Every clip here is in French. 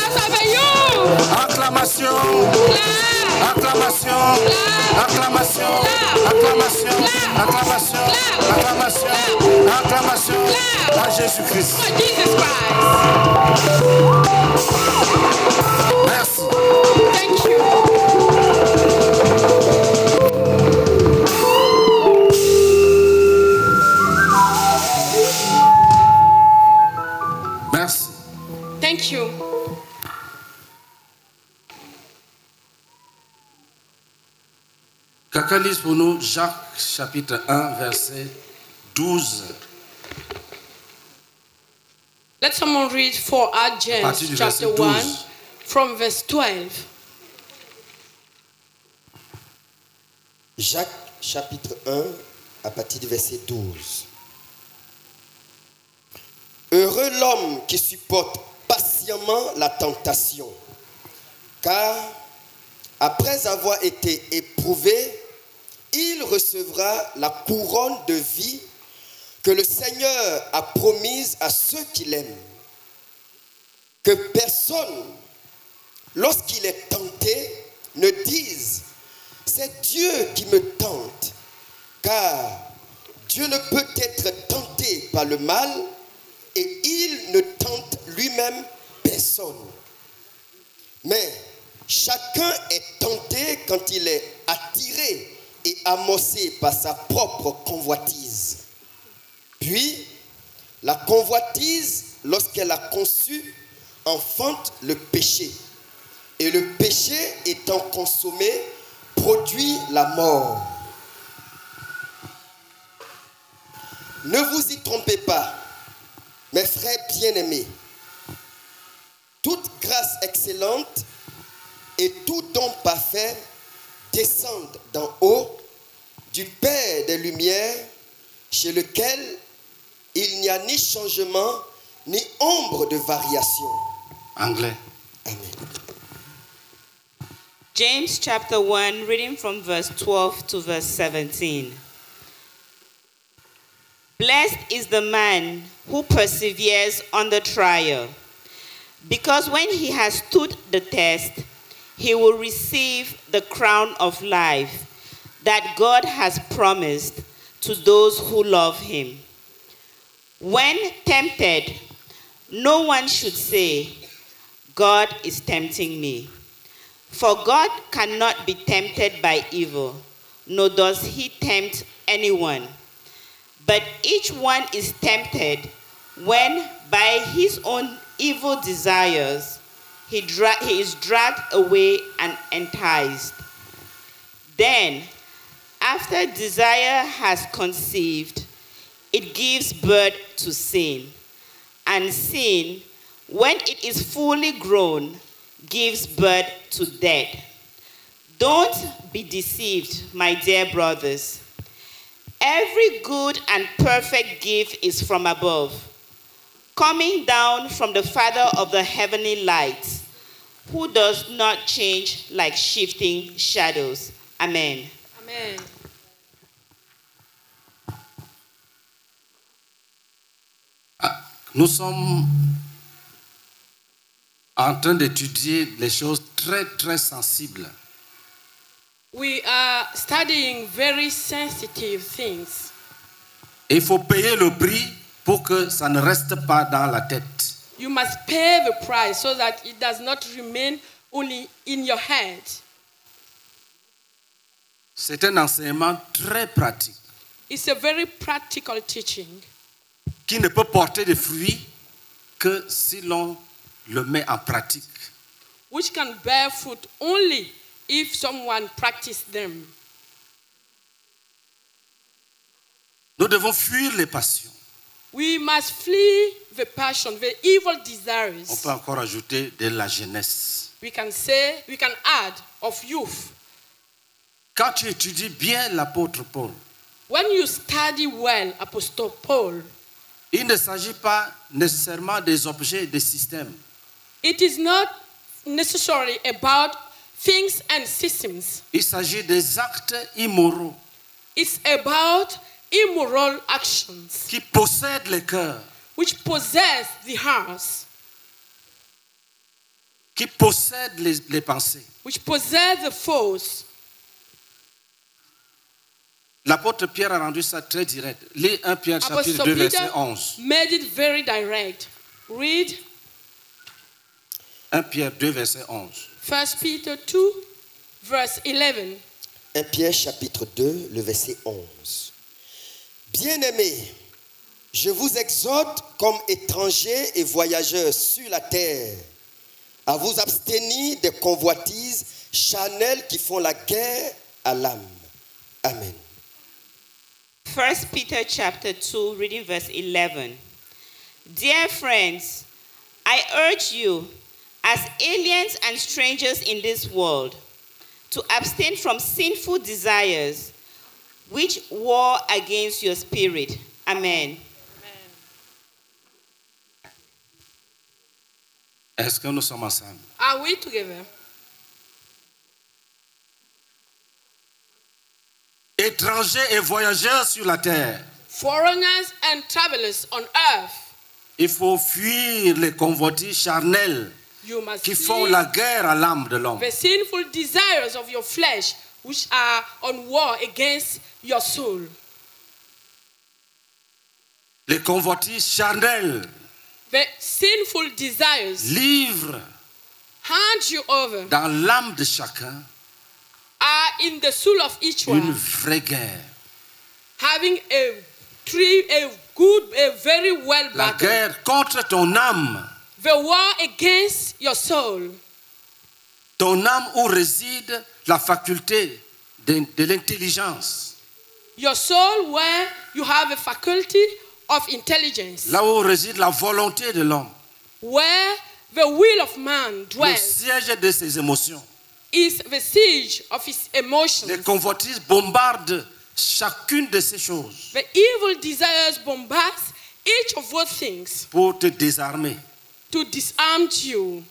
Acclamation, acclamation, acclamation, acclamation, acclamation, acclamation, acclamation à Jésus-Christ. Merci. Thank you. Merci. Thank you. Quelqu'un lise pour nous Jacques chapitre 1 verset 12. Let someone read for our James chapter 1 from verse 12. Jacques chapitre 1 à partir du verset 12. Heureux l'homme qui supporte patiemment la tentation, car après avoir été éprouvé, il recevra la couronne de vie que le Seigneur a promise à ceux qui l'aiment. Que personne, lorsqu'il est tenté, ne dise « C'est Dieu qui me tente », car Dieu ne peut être tenté par le mal et il ne tente lui-même personne. Mais chacun est tenté quand il est attiré et amorcé par sa propre convoitise. Puis, la convoitise, lorsqu'elle a conçu, enfante le péché. Et le péché, étant consommé, produit la mort. Ne vous y trompez pas, mes frères bien-aimés. Toute grâce excellente et tout don parfait descendent d'en haut du Père des Lumières, chez lequel il n'y a ni changement, ni ombre de variation. Anglais. Amen. James chapter 1, reading from verse 12 to verse 17. Blessed is the man who perseveres under trial, because when he has stood the test, he will receive the crown of life that God has promised to those who love him. When tempted, no one should say, God is tempting me. For God cannot be tempted by evil, nor does he tempt anyone. But each one is tempted when, by his own evil desires, he is dragged away and enticed. Then, after desire has conceived, it gives birth to sin. And sin, when it is fully grown, gives birth to death. Don't be deceived, my dear brothers. Every good and perfect gift is from above, coming down from the Father of the heavenly lights, who does not change like shifting shadows. Amen. Amen. Nous sommes en train d'étudier des choses très, très sensibles. We are studying very sensitive things. Et il faut payer le prix pour que ça ne reste pas dans la tête. You must pay the price so that it does not remain only in your head. C'est un enseignement très pratique. It's a very practical teaching. Qui ne peut porter de fruits que si l'on le met en pratique. Which can bear fruit only if someone practices them. Nous devons fuir les passions. We must flee the passion, the evil desires. On peut encore ajouter de la jeunesse. We can add of youth. Quand tu étudies bien l'apôtre Paul, when you study well Apostle Paul, il ne s'agit pas nécessairement des objets et des systèmes. It is not necessarily about things and systems. Il s'agit des actes immoraux. It's about immoral actions qui possèdent les cœurs, which possess the hearts. qui possède les pensées. Which possess the thoughts. L'apôtre Pierre a rendu ça très direct. Lis 1 Pierre chapitre 2 verset 11. Made it very direct. Read 1 Pierre 2 verset 11. 1 Peter 2 verse 11. 1 Pierre chapitre 2 le verset 11. Bien-aimés, je vous exhorte comme étrangers et voyageurs sur la terre à vous abstenir des convoitises charnelles qui font la guerre à l'âme. Amen. 1 Peter chapter 2, reading verse 11. Dear friends, I urge you, as aliens and strangers in this world, to abstain from sinful desires, which war against your spirit. Amen. Est-ce que nous sommes ensemble? Are we together? Étrangers et voyageurs sur la terre. Foreigners and travelers on earth. Il faut fuir les convoitises charnelles qui font la guerre à l'âme de l'homme. The sinful desires of your flesh which are on war against your soul. Les convoitises charnelles. The sinful desires. Livre. Hand you over. Dans l'âme de chacun. Are in the soul of each one. Une vraie guerre. Having a very well battle. La guerre contre ton âme. The war against your soul. Ton âme où réside la faculté de l'intelligence. Your soul where you have a faculty of intelligence. Là où réside la volonté de l'homme. Where the will of man dwells. Le siège de ses émotions. Is the siege of his emotions. Les convoitises bombardent chacune de ces choses. The evil desires bombard each of those things. Pour te désarmer. To disarm you.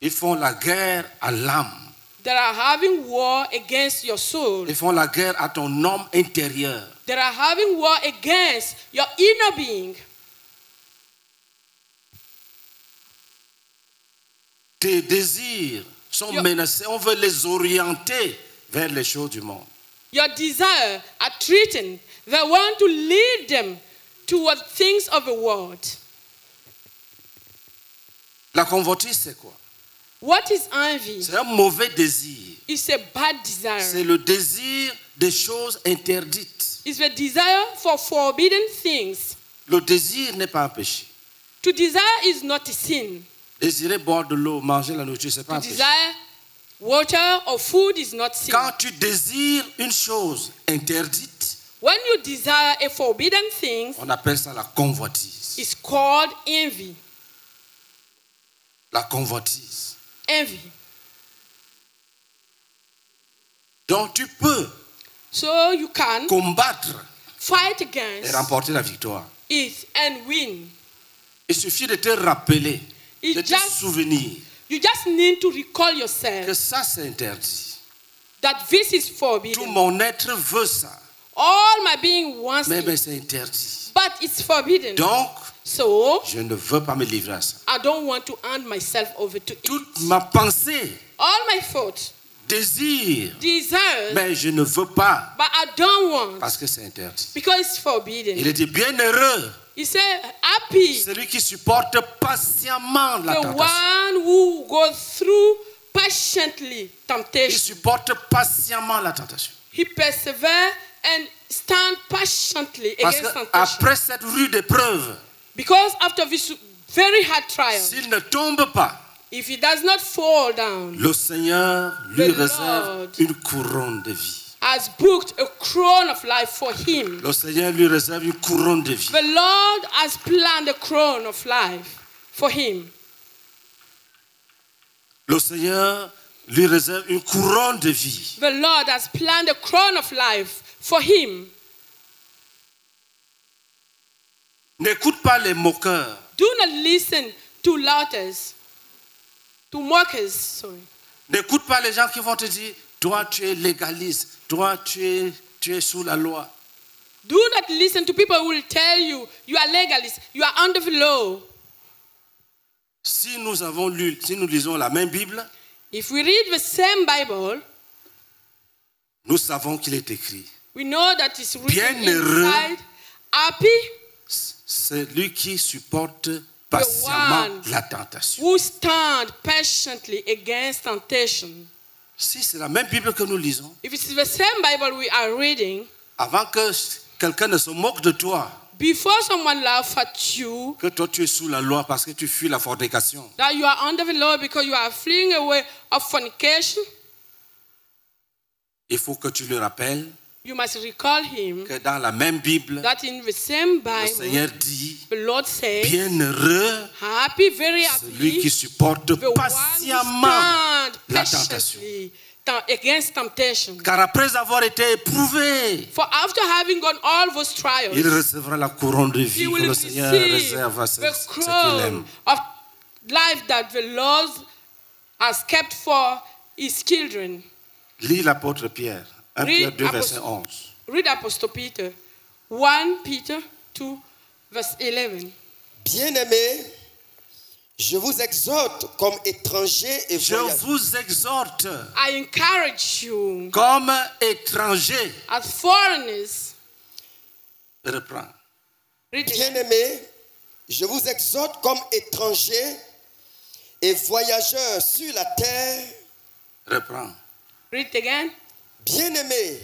Ils font la guerre à l'âme. They are having war against your soul. Ils font la guerre à ton homme intérieur. They are having war against your inner being. Tes désirs sont menacés. On veut les orienter vers les choses du monde. Your desires are threatened. They want to lead them toward things of the world. La convoitise, c'est quoi? What is envy? C'est un mauvais désir. It's a bad desire. C'est le désir des choses interdites. It's the desire for forbidden things. Le désir n'est pas un péché. To desire is not a sin. Désirer boire de l'eau, manger la nourriture, c'est pas un péché. Water or food is not sin. Quand tu désires une chose interdite, when you desire a forbidden thing, on appelle ça la convoitise. It's called envy. La convoitise. Envy. Donc tu peux combattre, fight against, et remporter la victoire. It and win. Il suffit de te rappeler. De te souvenir. You just need to recall yourself. Que ça c'est interdit. That this is forbidden. Tout mon être veut ça. All my being wants it. Mais c'est interdit. But it's forbidden. Donc, je ne veux pas me livrer à ça. I don't want to hand myself over to it. Toute ma pensée. All my thoughts. Désir. Desire. Mais je ne veux pas. But I don't want. Parce que c'est interdit. Because it's forbidden. Il était bien heureux. He said, happy. Celui qui supporte patiemment la tentation. The one who goes through patiently temptation. Il supporte patiemment la tentation. He perseveres and stand patiently against temptation. Parce qu'après cette rude épreuve, because after this very hard trial, s'il ne tombe pas, if he does not fall down, le Seigneur lui réserve une couronne de vie. Has booked a crown of life for him. Le Seigneur lui réserve une couronne de vie. The Lord has planned a crown of life for him. Le Seigneur lui réserve une couronne de vie. The Lord has planned a crown of life for him. N'écoute pas les moqueurs. Do not listen to louters, to mockers. Sorry. N'écoute pas les gens qui vont te dire, toi tu es légaliste. Toi, tu es sous la loi. Do not listen to people who will tell you you are legalist, you are under the law. si nous avons lu, si nous lisons la même Bible, if we read the same Bible, nous savons qu'il est écrit. We know that it's written. Bienheureux, happy, celui qui supporte patiemment la tentation. Who stand patiently against temptation. Si c'est la même Bible que nous lisons, if it's the same Bible we are reading, avant que quelqu'un ne se moque de toi, before someone laughs at you, que toi tu es sous la loi parce que tu fuis la fornication, that you are under the law because you are fleeing away of fornication, il faut que tu le rappelles, you must recall him, que dans la même Bible, that in the same Bible, le Seigneur dit, the Lord says, bienheureux, happy, very happy, celui qui supporte patiemment la tentation. Against temptation. Car après avoir été éprouvé, for after having gone all those trials, il recevra la couronne de vie que le Seigneur réserve à ceux qui l'aiment. Of life that the Lord has kept for His children. Lis l'apôtre Pierre, 1 Pierre 2, verset 11. Read Apostle Peter, 1 Peter 2, verse 11. Bien-aimés, je vous exhorte comme étrangers et voyageurs. Je vous exhorte, I encourage you, comme étrangers, as foreigners. Reprends. Bien-aimés, je vous exhorte comme étrangers et voyageurs sur la terre. Reprends. Read again. Bien-aimés,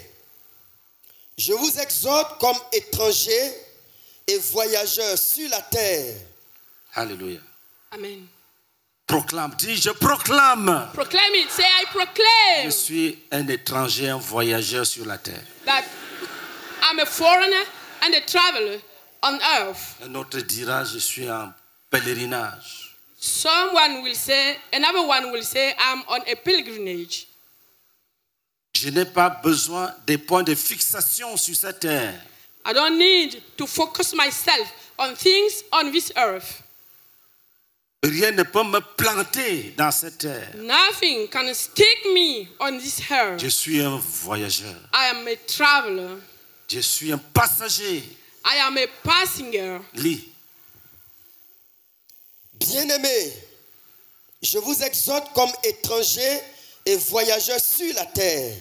je vous exhorte comme étrangers et voyageurs sur la terre. Alléluia. Amen. Proclame, dis je proclame. Proclaim it, say I proclaim. Je suis un étranger, un voyageur sur la terre. That I'm a foreigner and a traveler on earth. Un autre dira je suis en pèlerinage. Someone will say, another one will say I'm on a pilgrimage. Je n'ai pas besoin des points de fixation sur cette terre. I don't need to focus myself on things on this earth. Rien ne peut me planter dans cette terre. Nothing can stick me on this earth. Je suis un voyageur. I am a traveler. Je suis un passager. I am a passenger. Lis. Bien-aimés, je vous exhorte comme étrangers et voyageurs sur la terre.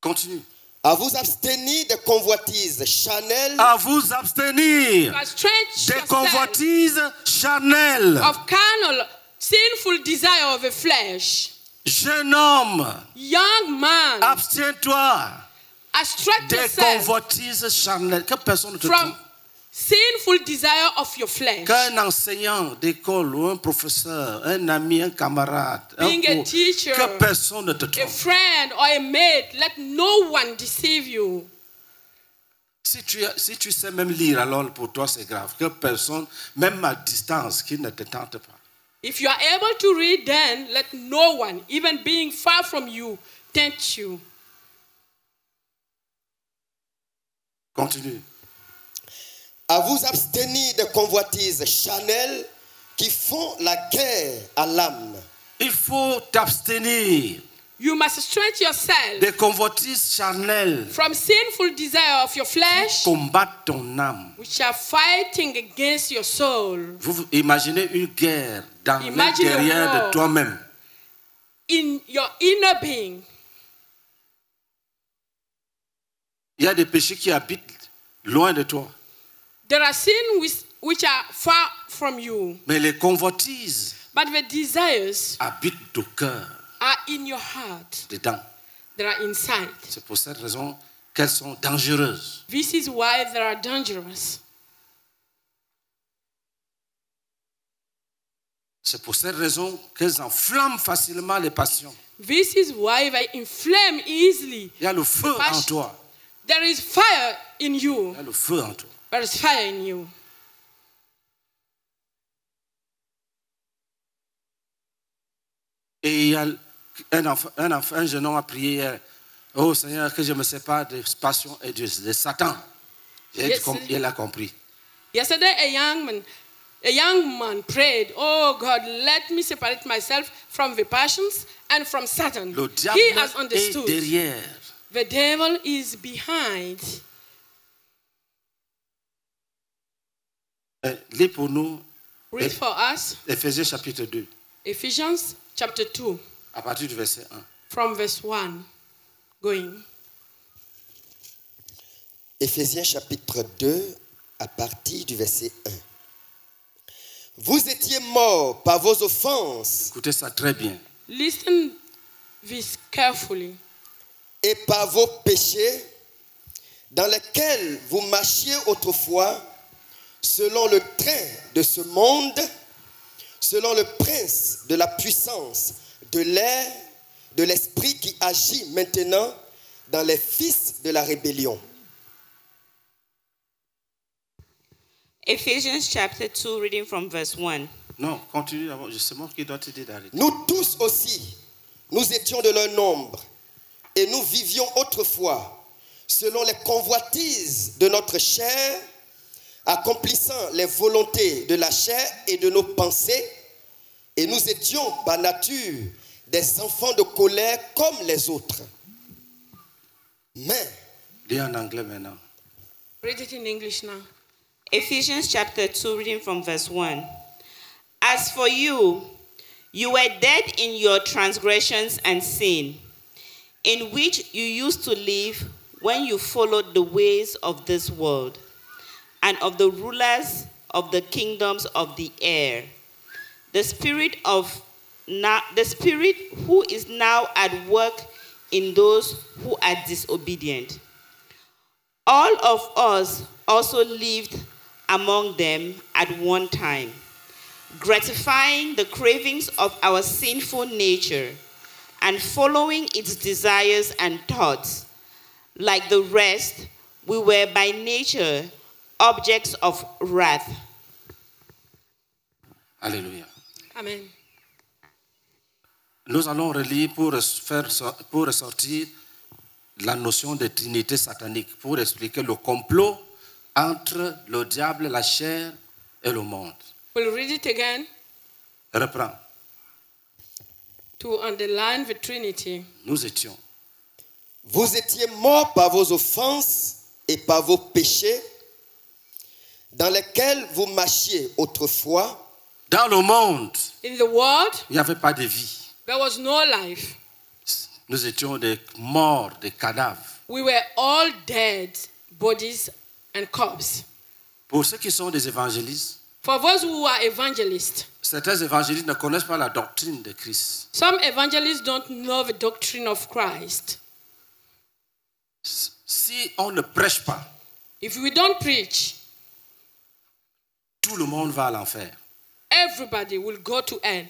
Continue. À vous abstenir des convoitises charnelles. À vous abstenir des convoitises charnelles. Of carnal, sinful desire of the flesh. Jeune homme, young man, abstiens-toi des convoitises charnelles. Que personne ne te trompe. Sinful desire of your flesh. Qu'un enseignant d'école ou un professeur, un ami, un camarade, being un cours, a teacher, que personne ne te trompe. A friend or a mate, let no one deceive you. Si tu sais même lire, alors pour toi c'est grave. Que personne, même à distance, qui ne te tente pas. If you are able to read, then let no one, even being far from you, tempt you. Continue. À vous abstenir des convoitises charnelles qui font la guerre à l'âme. Il faut t'abstenir. You must stretch yourself. Des convoitises charnelles. From sinful desire of your flesh. Combattre ton âme. Which are fighting against your soul. Vous imaginez une guerre dans l'intérieur de toi-même. In your inner being. Il y a des péchés qui habitent loin de toi. There are sins which are far from you. Mais les convoitises, but the desires, habitent ton cœur. Are in your heart. Dedans. They are inside. C'est pour cette raison qu'elles sont dangereuses. This is why they are dangerous. C'est pour cette raison qu'elles enflamment facilement les passions. This is why they inflame easily. Il y a le feu en toi. There is fire in you. Il y a le feu en toi. There is fire in you. Et il y a un jeune homme a prié, oh Seigneur, que je me sépare de passion et de Satan. Il a compris. Yesterday, a young man prayed, oh God, let me separate myself from the passions and from Satan. Le diable he has understood. Est derrière. The devil is behind. Lis pour nous Read for us. Ephésiens chapitre 2. Ephesians chapter 2. À partir du verset 1. From verse 1 going. Ephésiens chapitre 2 à partir du verset 1. Vous étiez morts par vos offenses. Écoutez ça très bien. Listen this carefully. Et par vos péchés dans lesquels vous marchiez autrefois selon le train de ce monde, selon le prince de la puissance de l'air, de l'esprit qui agit maintenant dans les fils de la rébellion. Ephesians chapter 2, reading from verse 1. Non, continue, c'est moi qui dois t'aider d'arrêter. Nous tous aussi, nous étions de leur nombre et nous vivions autrefois selon les convoitises de notre chair, accomplissant les volontés de la chair et de nos pensées, et nous étions par nature des enfants de colère comme les autres. Mais, lis en anglais maintenant. Read it in English now. Ephesians chapter 2, reading from verse 1. As for you, you were dead in your transgressions and sin, in which you used to live when you followed the ways of this world, and of the rulers of the kingdoms of the air, the spirit who is now at work in those who are disobedient. All of us also lived among them at one time, gratifying the cravings of our sinful nature and following its desires and thoughts. Like the rest, we were by nature objects of wrath. Alléluia. Amen. Nous allons relire pour ressortir la notion de trinité satanique, pour expliquer le complot entre le diable, la chair et le monde. We'll read it again. Reprends. To underline the Trinity. Nous étions. Vous étiez morts par vos offenses et par vos péchés, dans lesquels vous marchiez autrefois. Dans le monde, in the world, il n'y avait pas de vie. There was no life. Nous étions des morts, des cadavres. We were all dead, bodies and corpses. Pour ceux qui sont des évangélistes, for those who are evangelists, certains évangélistes ne connaissent pas la doctrine de Christ. Some evangelists don't know the doctrine of Christ. Si on ne prêche pas, if we don't preach, tout le monde va à l'enfer. Everybody will go to hell.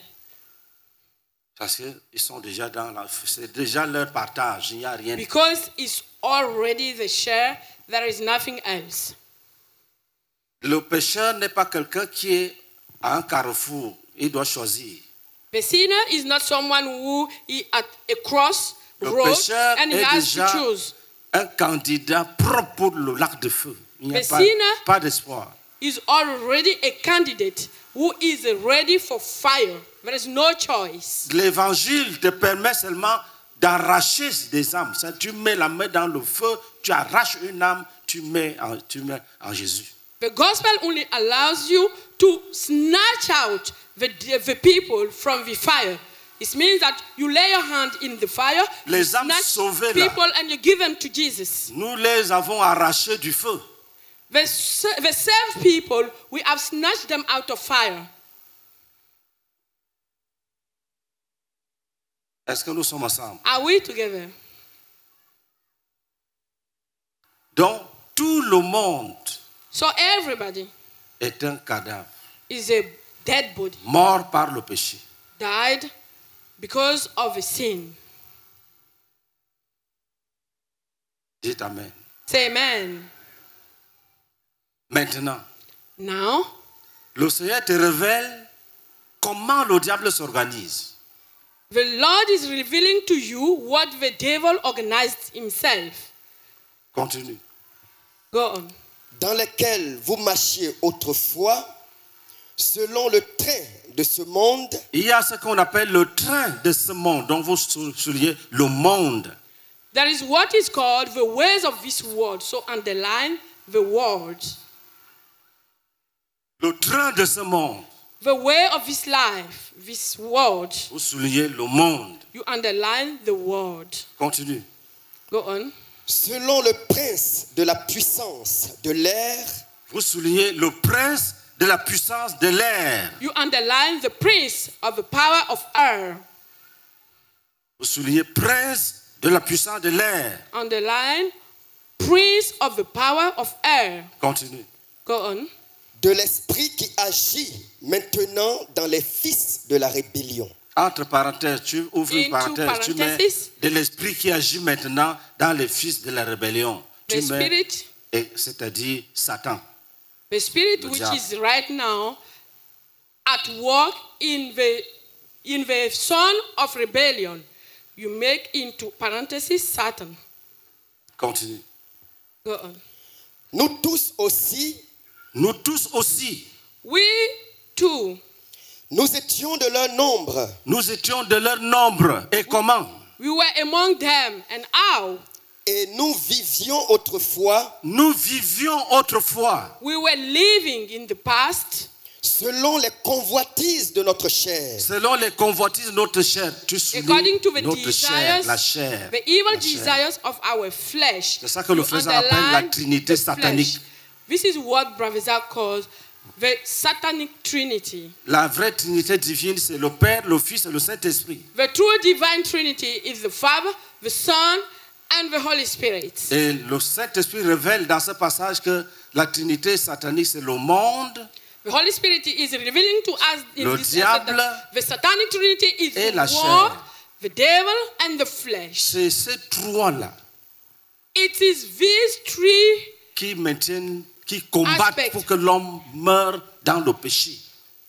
Parce qu'ils sont déjà dans la, c'est déjà leur partage, il n'y a rien. Because it's already the share, there is nothing else. Le pécheur n'est pas quelqu'un qui est à un carrefour, il doit choisir. The sinner is not someone who is at a crossroad and he has to choose. Un candidat propre pour le lac de feu. Il n'y a pas d'espoir. Is already a candidate who is ready for fire. There is no choice. L'évangile te permet seulement d'arracher des âmes. Tu mets la main dans le feu, tu arraches une âme, tu mets en Jésus. The gospel only allows you to snatch out the people from the fire. It means that you lay your hand in the fire, you snatch people and you give them to Jesus. Nous les avons arrachés du feu. The saved people, we have snatched them out of fire. Est-ce que nous sommes ensemble? Are we together? Donc, tout le monde, so everybody, est un cadavre, is a dead body, mort par le péché, died because of a sin. Dites amen. Say amen. Maintenant, now, le Seigneur te révèle comment le diable s'organise. The Lord is revealing to you what the devil organized himself. Continue. Go on. Dans lesquels vous marchiez autrefois, selon le train de ce monde. Il y a ce qu'on appelle le train de ce monde, dont vous soulignez le monde. That is what is called the ways of this world. So underline the world. Le train de ce monde. The way of this life, this world. Vous soulignez le monde. You underline the world. Continue. Go on. Selon le prince de la puissance de l'air. Vous soulignez le prince de la puissance de l'air. You underline the prince of the power of air. Vous soulignez prince de la puissance de l'air. Underline prince of the power of air. Continue. Go on. De l'esprit qui agit maintenant dans les fils de la rébellion. Entre parenthèses, tu ouvres une parenthèse, tu mets de l'esprit qui agit maintenant dans les fils de la rébellion. Tu mets, c'est-à-dire Satan. The spirit which is right now at work in the son of rebellion, you make into parentheses Satan. Continue. Go on. Nous tous aussi. Nous tous aussi. We too. Nous étions de leur nombre. Nous étions de leur nombre. Et comment? We were among them. And how? Et nous vivions autrefois. Nous vivions autrefois. We were living in the past. Selon les convoitises de notre chair. Selon les convoitises de notre chair. Tu soulignes notre chair, la chair. The evil desires of our flesh. C'est ça que le frère appelle la trinité satanique. This is what Brother Jacques calls the satanic trinity. La vraie trinité divine, c'est le Père, le Fils et le Saint-Esprit. The true divine trinity is the Father, the Son, and the Holy Spirit. Et le Saint-Esprit révèle dans ce passage que la trinité satanique, c'est le monde. The Holy Spirit is revealing to us in this diable, the satanic trinity is the world, the devil, and the flesh. C'est ces trois-là. It is these three qui maintiennent, qui combattent pour que l'homme meure dans le péché.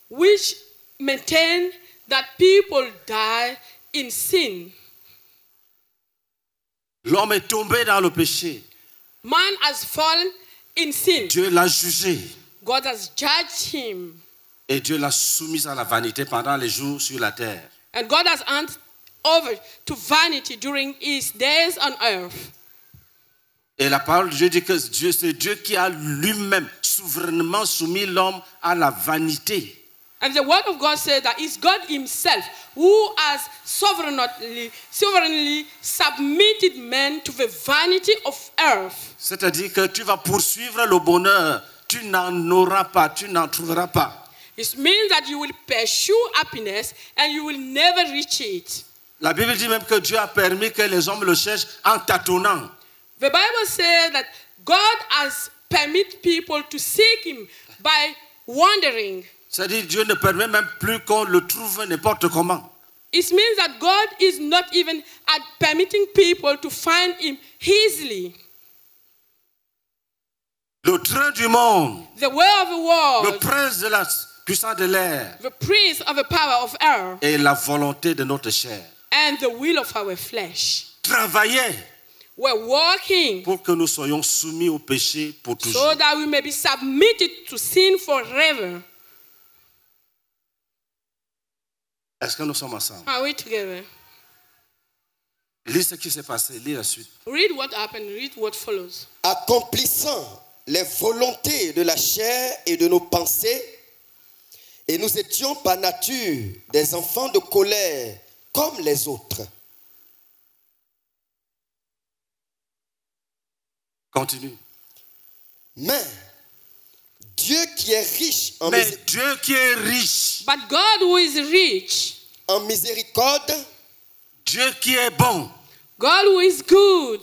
Which maintain that people die in sin. L'homme est tombé dans le péché. Man has fallen in sin. Dieu l'a jugé. God has judged him. Et Dieu l'a soumis à la vanité pendant les jours sur la terre. And God has handed over to vanity during his days on earth. Et la parole de Dieu dit que c'est Dieu qui a lui-même souverainement soumis l'homme à la vanité. And the word of God says that it's God himself who has sovereignly submitted man to the vanity of earth. C'est-à-dire que tu vas poursuivre le bonheur, tu n'en auras pas, tu n'en trouveras pas. It means that you will pursue happiness and you will never reach it. La Bible dit même que Dieu a permis que les hommes le cherchent en tâtonnant. The Bible says that God has permitted people to seek him by wandering. C'est-à-dire Dieu ne permet même plus qu'on le trouve n'importe comment. It means that God is not even permitting people to find him easily. Le train du monde. The way of the world. Le prince de la puissance de l'air. The prince of the power of air. Et la volonté de notre chair. And the will of our flesh. Travailler. We're working pour que nous soyons soumis au péché pour toujours. So that we may be submitted to sin forever. Est-ce que nous sommes ensemble? Are we together? Lis ce qui s'est passé, lis la suite. Read what happened, read what follows. Accomplissant les volontés de la chair et de nos pensées, et nous étions par nature des enfants de colère comme les autres. Continue. Mais Dieu qui est riche en miséricorde, Dieu qui est bon, God who is good,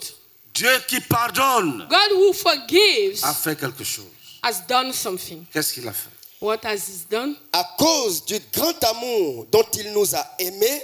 Dieu qui pardonne, God who forgives, a fait quelque chose. Has done something. Qu'est-ce qu'il a fait? What has he done? À cause du grand amour dont il nous a aimés,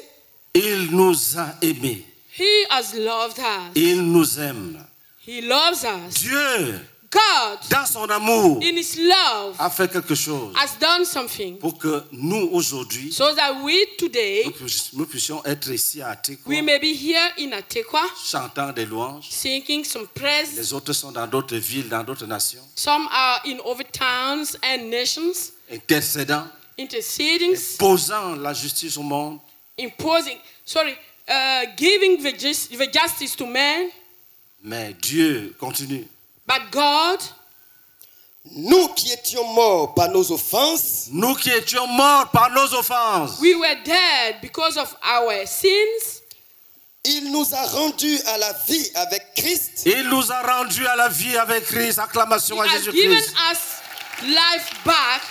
il nous a aimés. He has loved us. Il nous aime. He loves us. Dieu, God, dans son amour, in his love, a fait quelque chose. Has done something. Pour que nous aujourd'hui, so that we today, nous puissions être ici à Atikwa. We may be here in Atikwa, chantant des louanges. Singing some praise. Les autres sont dans d'autres villes, dans d'autres nations. Some are in other towns and nations. Intercédant. Interceding. Posant la justice au monde. Imposing, giving the justice to men. Mais Dieu continue. But God, Nous qui étions morts par nos offenses. Nous qui étions morts par nos offenses. We were dead because of our sins. Il nous a rendus à la vie avec Christ. Il nous a rendus à la vie avec Christ. Acclamation à Jésus-Christ. He has given us life back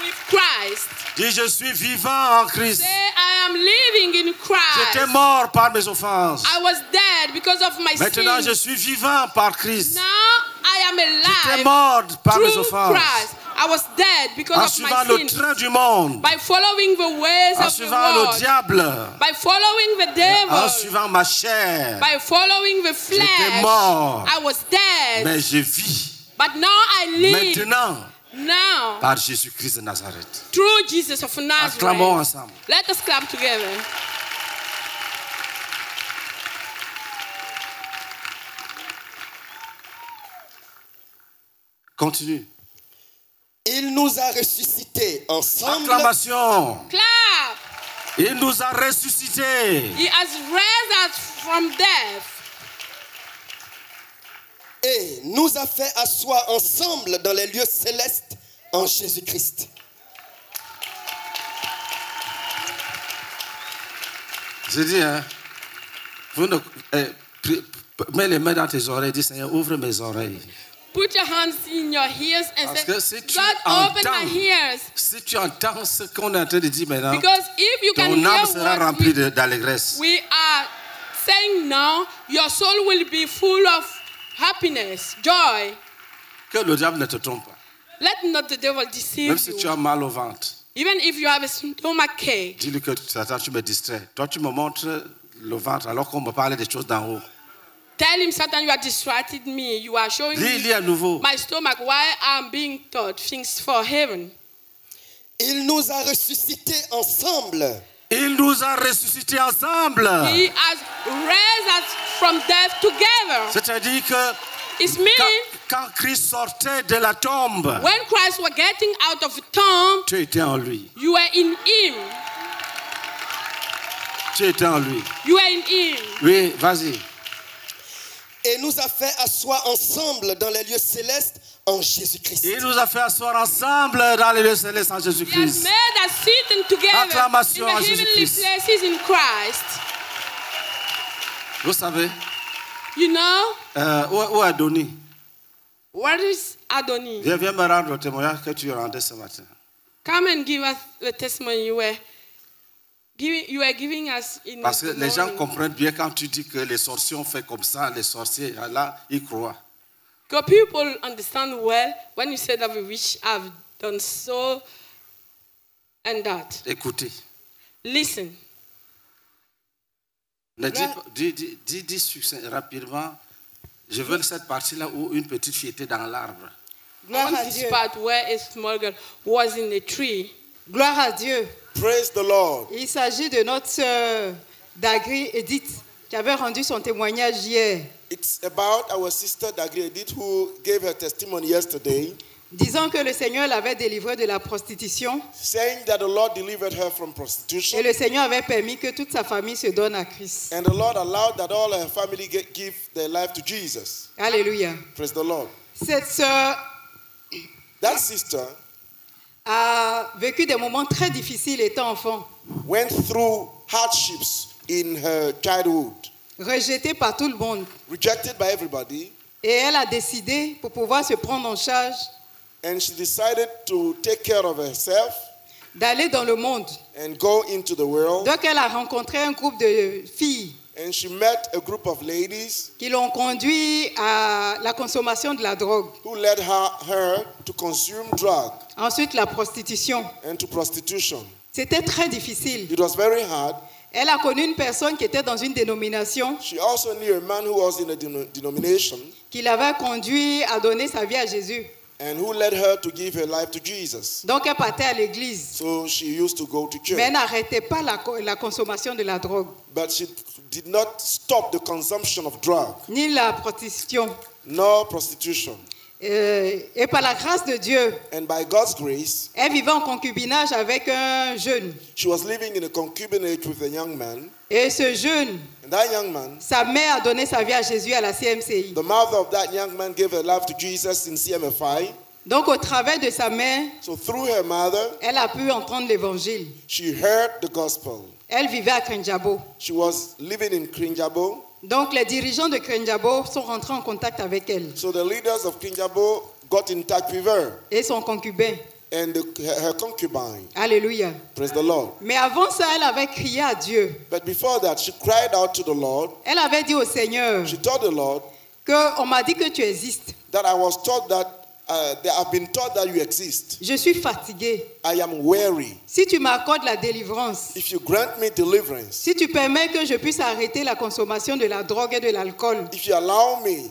with Christ. Dis, je suis vivant en Christ. Say, I am living in Christ. J'étais mort par mes offenses. I was dead because of my Maintenant, sins. Je suis vivant par Christ. Now I am alive. J'étais mort par mes offenses. Christ. I was dead because of my sins. Le train du monde. By following the ways of the world. Le diable. By following the devil. En suivant ma chair. By following the flesh. J'étais mort. I was dead. Mais je vis. But now I live. Maintenant. Now, par Jésus-Christ de Nazareth. Through Jesus of Nazareth. Acclamons ensemble. Let us clap together. Continue. Il nous a ressuscités ensemble. Acclamation. Clap. Il nous a ressuscités. He has raised us from death. Et nous a fait asseoir ensemble dans les lieux célestes en Jésus-Christ. J'ai dit, hein, vous ne, mets les mains dans tes oreilles, dis Seigneur, ouvre mes oreilles. Put your hands in your ears and say, God, open my ears. Si tu entends ce qu'on est en train de dire maintenant, ton âme sera remplie d'allégresse. We are saying now, your soul will be full of happiness, joy. Que le diable ne te trompe pas. Let not the devil deceive you. Même si tu as mal au ventre. Even if you have a stomach ache. Dis-lui que Satan, tu me distrais. Toi, tu me montres le ventre alors qu'on me parlait des choses d'en haut. Tell him, Satan, you are distracted me. You are showing me à nouveau. My stomach why I'm being taught things for heaven. Il nous a ressuscités ensemble. Il nous a ressuscités ensemble. He has raised us from death together. C'est-à-dire que quand Christ sortait de la tombe, when Christ was getting out of the tomb, tu étais en lui. You were in him. Tu étais en lui. You were in him. Oui, vas-y. Et nous a fait asseoir ensemble dans les lieux célestes en Jésus-Christ. Il nous a fait asseoir ensemble dans les lieux célestes en Jésus-Christ. Acclamation à Jésus-Christ. Vous savez, où est Adonis? Where is Adonis? Viens me rendre le témoignage que tu rendais ce matin. Come and give us the testimony you were giving us in. Parce que les gens comprennent bien quand tu dis que les sorciers ont fait comme ça, les sorciers là, ils croient. So people understand well when you say that the witch have done so and that. Écoutez. Listen. Dis rapidement. Je veux cette partie-là où une petite fille était dans l'arbre. Gloire à Dieu. Part where a small girl was in the tree. Gloire à Dieu. Praise the Lord. Il s'agit de notre sœur Dagri Edith qui avait rendu son témoignage hier. It's about our sister Dagri Edith who gave her testimony yesterday. Disant que le Seigneur l'avait délivrée de la prostitution. Saying that the Lord delivered her from prostitution. Et le Seigneur avait permis que toute sa famille se donne à Christ. And the Lord allowed that all her family give their life to Jesus. Alléluia. Praise the Lord. Cette sœur, that sister, a vécu des moments très difficiles étant enfant. Went through hardships in her childhood. Rejetée par tout le monde. Rejected by everybody. Et elle a décidé pour pouvoir se prendre en charge. And she decided to take care of herself. D'aller dans le monde. And go into the world. Donc elle a rencontré un groupe de filles. And she met a group of ladies. Qui l'ont conduit à la consommation de la drogue. Who led her to consume drug. Ensuite la prostitution. And to prostitution. C'était très difficile. It was very hard. Elle a connu une personne qui était dans une dénomination. She also knew a man who was in a denomination. Qui l'avait conduit à donner sa vie à Jésus. And who led her to give her life to Jesus. Donc elle partait à l'église. So she used to go to church. Mais elle n'arrêtait pas la consommation de la drogue. But she did not stop the consumption of drug. Ni la prostitution. No prostitution. Et par la grâce de Dieu, and by God's grace, elle vivait en concubinage avec un jeune. She was living in a concubinage with a young man. Et ce jeune And that young man, sa mère a donné sa vie à Jésus à la CMCI. The mouth of that young man gave her life to Jesus in CMFI. Donc au travers de sa mère, so through her mother, elle a pu entendre l'évangile. She heard the gospel. Elle vivait à Kringjabo. She was living in Kringjabo. Donc les dirigeants de Kringjabo sont rentrés en contact avec elle. So the leaders of Kringjabo got in touch with her. Et son concubin. And her concubine. Alléluia. Praise the Lord. Mais avant ça, elle avait crié à Dieu. But before that, she cried out to the Lord. Elle avait dit au Seigneur. She told the Lord. Que on m'a dit que tu existes. That I was told that. They have been taught that you exist. Je suis fatigué. I am weary. Si tu m'accordes la délivrance. If you grant me deliverance. Si tu permets que je puisse arrêter la consommation de la drogue et de l'alcool. If you allow me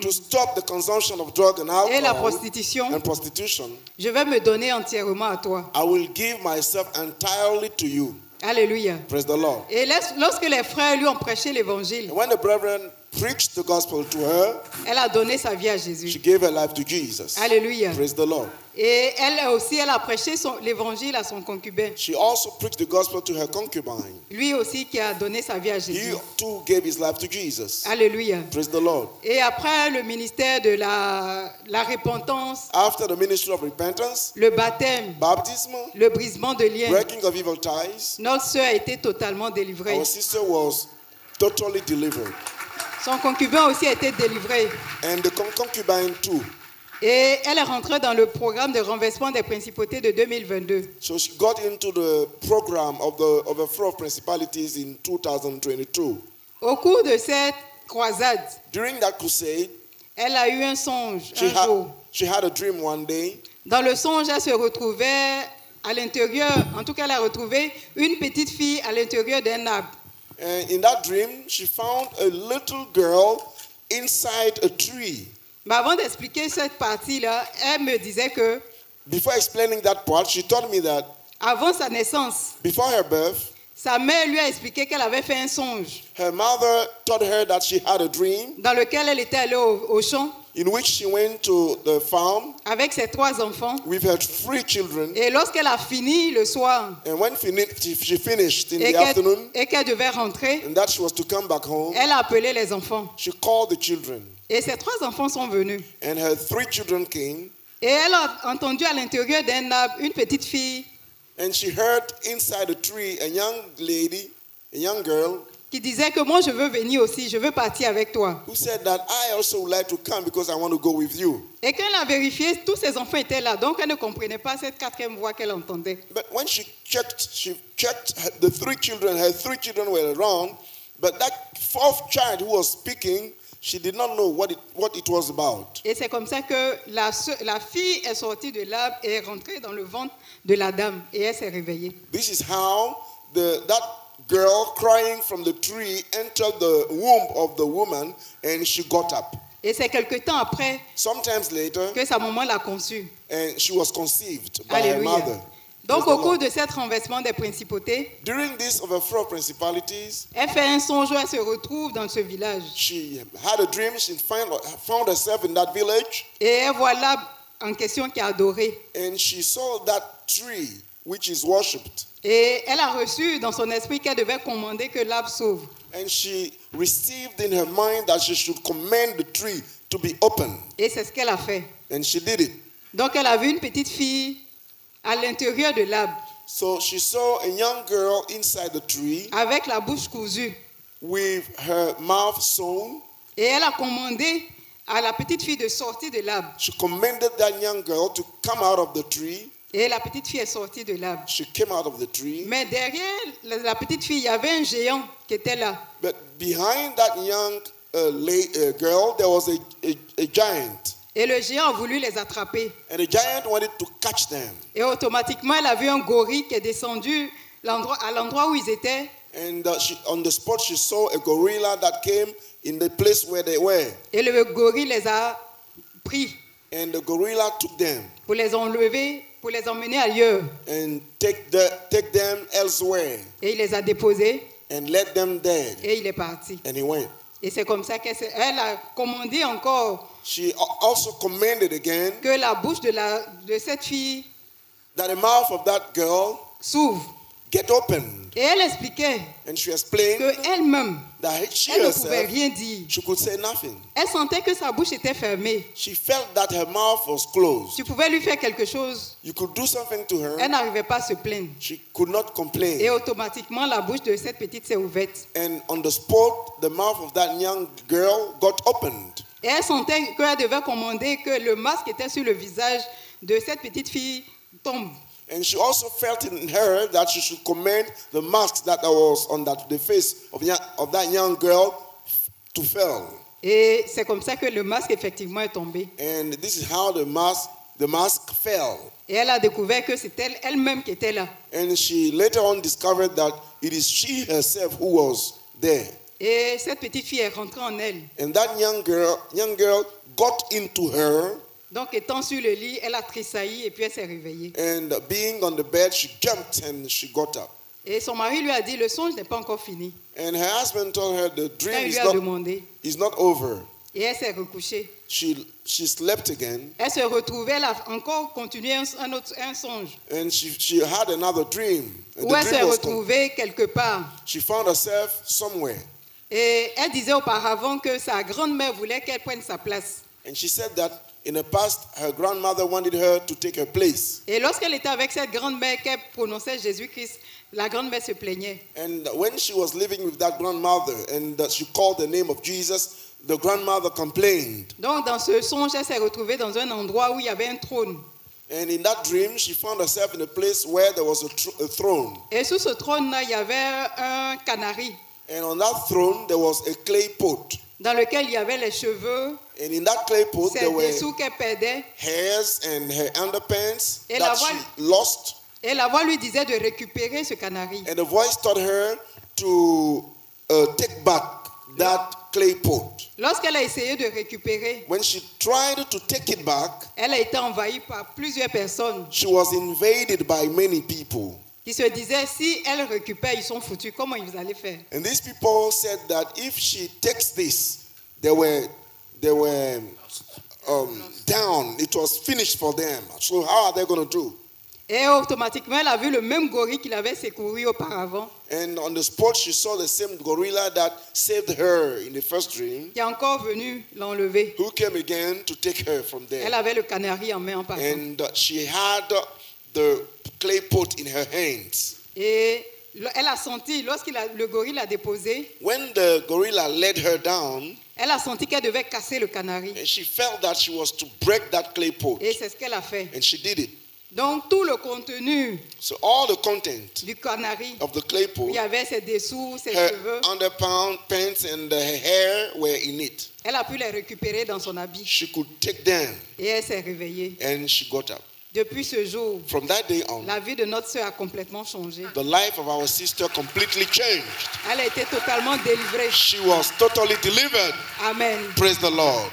to stop the consumption of drug and alcohol. Et la prostitution. And prostitution. Je vais me donner entièrement à toi. I will give myself entirely to you. Alléluia. Praise the Lord. Et lorsque les frères lui ont prêché l'évangile. When the brethren preached the gospel to her, elle a donné sa vie à Jésus. She gave her life to Jesus. Alléluia. Praise the Lord. Et elle a prêché l'évangile à son concubin. She also preached the gospel to her concubine. Lui aussi qui a donné sa vie à Jésus. He too gave his life to Jesus. Alléluia. Praise the Lord. Et après le ministère de la repentance, after the ministry of repentance, le baptême, baptism, le brisement de liens, breaking of evil ties, notre sœur a été totalement délivrée. Our sister was totally delivered. Son concubin aussi a été délivré. And the concubine too. Et elle est rentrée dans le programme de renversement des principautés de 2022. So she got into the program of the overthrow of principalities in 2022. Au cours de cette croisade, during that crusade, elle a eu un songe un jour. She had a dream one day. Dans le songe, elle se retrouvait à l'intérieur. En tout cas, elle a retrouvé une petite fille à l'intérieur d'un arbre. And in that dream, she found a little girl inside a tree. Mais avant d'expliquer cette partie-là, elle me disait que. Before explaining that part, she told me that. Avant sa naissance. Before her birth. Sa mère lui a expliqué qu'elle avait fait un songe. Her mother told her that she had a dream. Dans lequel elle était allée au champ. In which she went to the farm. Avec ses trois enfants. With her three children. Et lorsqu'elle a fini le soir. And when she finished in the afternoon. Et qu'elle devait rentrer. And that she was to come back home. Elle a appelé les enfants. She called the children. Et ses trois enfants sont venus. And her three children came. Et elle a entendu à l'intérieur d'un arbre une petite fille. And she heard inside a tree a young lady, a young girl. Qui disait que moi je veux venir aussi, je veux partir avec toi. Who said that I also would like to come because I want to go with you. Et quand elle a vérifié, tous ses enfants étaient là, donc elle ne comprenait pas cette quatrième voix qu'elle entendait. But when she checked her three children were around, but that fourth child who was speaking, she did not know what it was about. Et c'est comme ça que la fille est sortie de l'arbre et est rentrée dans le ventre de la dame et elle s'est réveillée. This is how that girl crying from the tree entered the womb of the woman and she got up. Et c'est quelque temps après que sa maman l'a conçue. And she was conceived by her mother. Donc au cours de cet renversement des principautés, during this overthrow of principalities, elle fait un songe où elle se retrouve dans ce village. She had a dream. She found herself in that village. Et elle voit l'arbre en question qui a adoré. And she saw that tree which is worshipped. Et elle a reçu dans son esprit qu'elle devait commander que l'arbre s'ouvre. And she received in her mind that she should command the tree to be open. Et c'est ce qu'elle a fait. And she did it. Donc elle a vu une petite fille à l'intérieur de l'arbre. So she saw a young girl inside the tree. Avec la bouche cousue. With her mouth sewn. Et elle a commandé à la petite fille de sortir de l'arbre. She commanded that young girl to come out of the tree. Et la petite fille est sortie de l'arbre. She came out of the tree. Mais derrière la petite fille, il y avait un géant qui était là. But behind that young girl, there was a giant. Et le géant a voulu les attraper. And the giant wanted to catch them. Et automatiquement, elle a vu un gorille qui est descendu à l'endroit où ils étaient. And on the spot, she saw a gorilla that came in the place where they were. Et le gorille les a pris. And the gorilla took them. Pour les enlever. Pour les emmener ailleurs. And take them elsewhere. Et il les a déposés. And let them there. Et il est parti. And he went. Et c'est comme ça qu'elle a commandé encore. She also commanded again. Que la bouche de cette fille. That the mouth of that girl. S'ouvre. get opened. Et elle expliquait qu'elle-même, elle ne pouvait rien dire. She could say nothing. Elle sentait que sa bouche était fermée. She felt that her mouth was closed. Tu pouvais lui faire quelque chose. You could do something to her. Elle n'arrivait pas à se plaindre. She could not complain. Et automatiquement, la bouche de cette petite s'est ouverte. And on the spot, the mouth of that young girl got opened. Et elle sentait qu'elle devait commander que le masque était sur le visage de cette petite fille tombe. And she also felt in her that she should command the mask that was on that, the face of that young girl to fall. Et c'est comme ça que le masque effectivement est tombé. And this is how the mask fell. Et elle a découvert que c'était elle-même qui était là. And she later on discovered that it is she herself who was there. Et cette petite fille est rentrée en elle. And that young girl got into her. Donc, étant sur le lit, elle a tressailli et puis elle s'est réveillée. And being on the bed, she jumped and she got up. Et son mari lui a dit, le songe n'est pas encore fini. And her husband told her the dream is not over. Et elle s'est recouchée. She slept again. Elle se retrouvait, elle a encore continué un songe. And she had another dream. Où elle s'est retrouvée quelque part. She found herself somewhere. Et elle disait auparavant que sa grand-mère voulait qu'elle prenne sa place. And she said that in the past, her grandmother wanted her to take her place. Et lorsqu'elle était avec cette grand-mère qu'elle prononçait Jésus-Christ, la grand-mère se plaignait. And when she was living with that grandmother and she called the name of Jesus, the grandmother complained. Donc dans ce songe, elle s'est retrouvée dans un endroit où il y avait un trône. And in that dream, she found herself in a place where there was a throne. Et sous ce trône, il y avait un canari. And on that throne, there was a clay pot. Dans lequel il y avait les cheveux, and in that clay pot, there were hairs and her underpants that she lost. Et la voix lui disait de récupérer ce canari. And the voice told her to take back that clay pot. Lorsqu'elle a essayé de récupérer, when she tried to take it back, elle a été envahie par plusieurs personnes. She was invaded by many people. Ils se disaient, si elle récupère, ils sont foutus. Comment ils allaient faire? And these people said that if she takes this, they were down. It was finished for them. So how are they going to do? Et automatiquement, elle a vu le même gorille qui l'avait secouru auparavant. And on the spot, she saw the same gorilla that saved her in the first dream. Qui est encore venu l'enlever. Who came again to take her from there? Elle avait le canari en main en passant. And she had the clay pot in her hands. Et elle a senti lorsqu'il le gorille l'a déposé. When the gorilla led her down, elle a senti qu'elle devait casser le canari. And she felt that she was to break that clay pot. Et c'est ce qu'elle a fait. And she did it. Donc tout le contenu. So all the content du canari. Of the clay pot. Il y avait ses dessous, ses cheveux. Her underpants and her hair were in it. Elle a pu les récupérer dans son habit. She could take them. Et elle s'est réveillée. And she got up. Depuis ce jour, from that day on, la vie de notre sœur a complètement changé. The life of our sister completely changed. Elle a été totalement délivrée. She was totally delivered. Amen. Praise the Lord.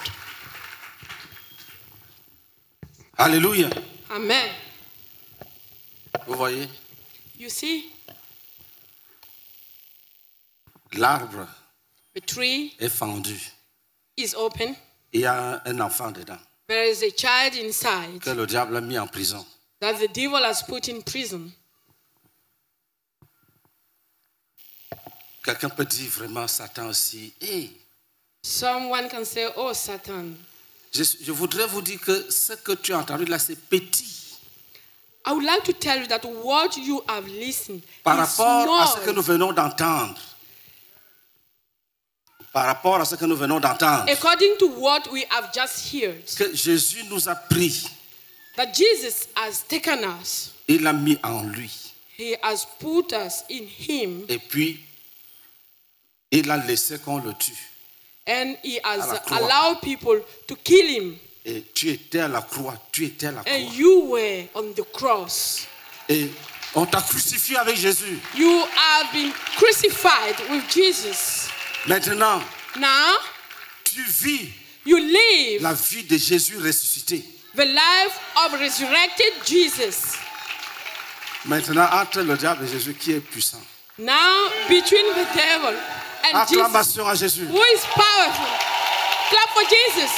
Alléluia. Amen. Vous voyez? You see? L'arbre est fendu. Is open. Il y a un enfant dedans. There is a child inside que le diable a mis en prison. That the devil has put in prison. Quelqu'un peut dire vraiment Satan aussi. Hey. Someone can say, oh Satan. Je voudrais vous dire que ce que tu as entendu là, c'est petit. I would like to tell you that what you have listened par rapport not... à ce que nous venons d'entendre. Par rapport à ce que nous venons d'entendre, according to what we have just heard, que Jésus nous a pris, that Jesus has taken us, il l'a mis en lui, he has put us in him, et puis il a laissé qu'on le tue, and he has allowed people to kill him. Et tu étais à la croix, and you were on the cross. Et on t'a crucifié avec Jésus. You have been crucified with Jesus. Maintenant, tu vis la vie de Jésus ressuscité. The life of resurrected Jesus. Maintenant, entre le diable et Jésus qui est puissant. Now, between the devil and acclamation à Jésus. Who is powerful. Clap for Jesus.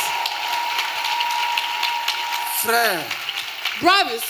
Frères, brothers,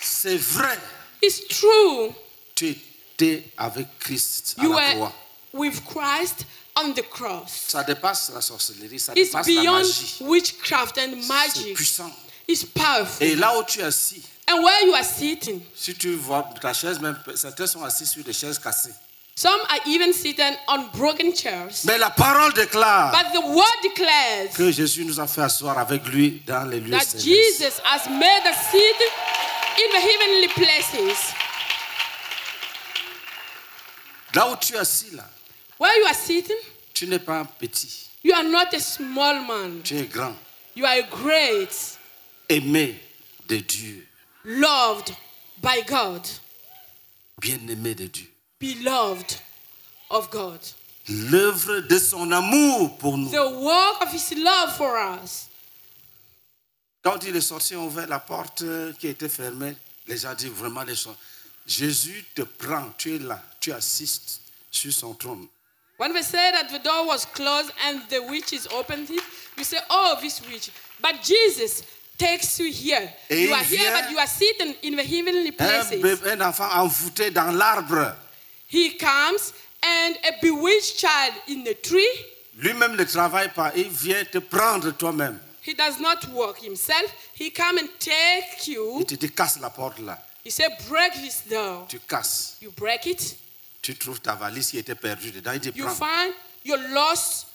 c'est vrai. It's true. Tu étais avec Christ à la croix. With Christ on the cross. Ça dépasse la sorcellerie, ça dépasse la magie. Witchcraft and magic. C'est puissant. It's powerful. Et là où tu es assis. And where you are sitting. Si tu vois ta chaise, même certains sont assis sur des chaises cassées. Some are even sitting on broken chairs. Mais la parole déclare. But the word declares. Que Jésus nous a fait asseoir avec lui dans les lieux célestes. That Jesus has made us sit in the heavenly places. Là où tu es assis là. Where you are sitting, tu n'es pas petit. You are not a small man. Tu es grand. You are great. Aimé de Dieu. Loved by God. Bien-aimé de Dieu. Beloved of God. L'œuvre de son amour pour nous. The work of his love for us. Quand il est sorti, on ouvrait la porte qui était fermée. Les gens disent vraiment les choses. Jésus te prend, tu es là, tu assistes sur son trône. When we said that the door was closed and the witches opened it, we say, oh, this witch. But Jesus takes you here. Et you are here, but you are sitting in the heavenly places. Un enfant envoûté dans l'arbre. He comes and a bewitched child in the tree. Lui-même ne travaille pas, il vient te prendre toi-même. He does not work himself. He comes and takes you. Il te dit, casse la porte là. He said, break this door. Tu casses. You break it. Tu trouves ta valise qui était perdue dedans. Il te prend. You find your lost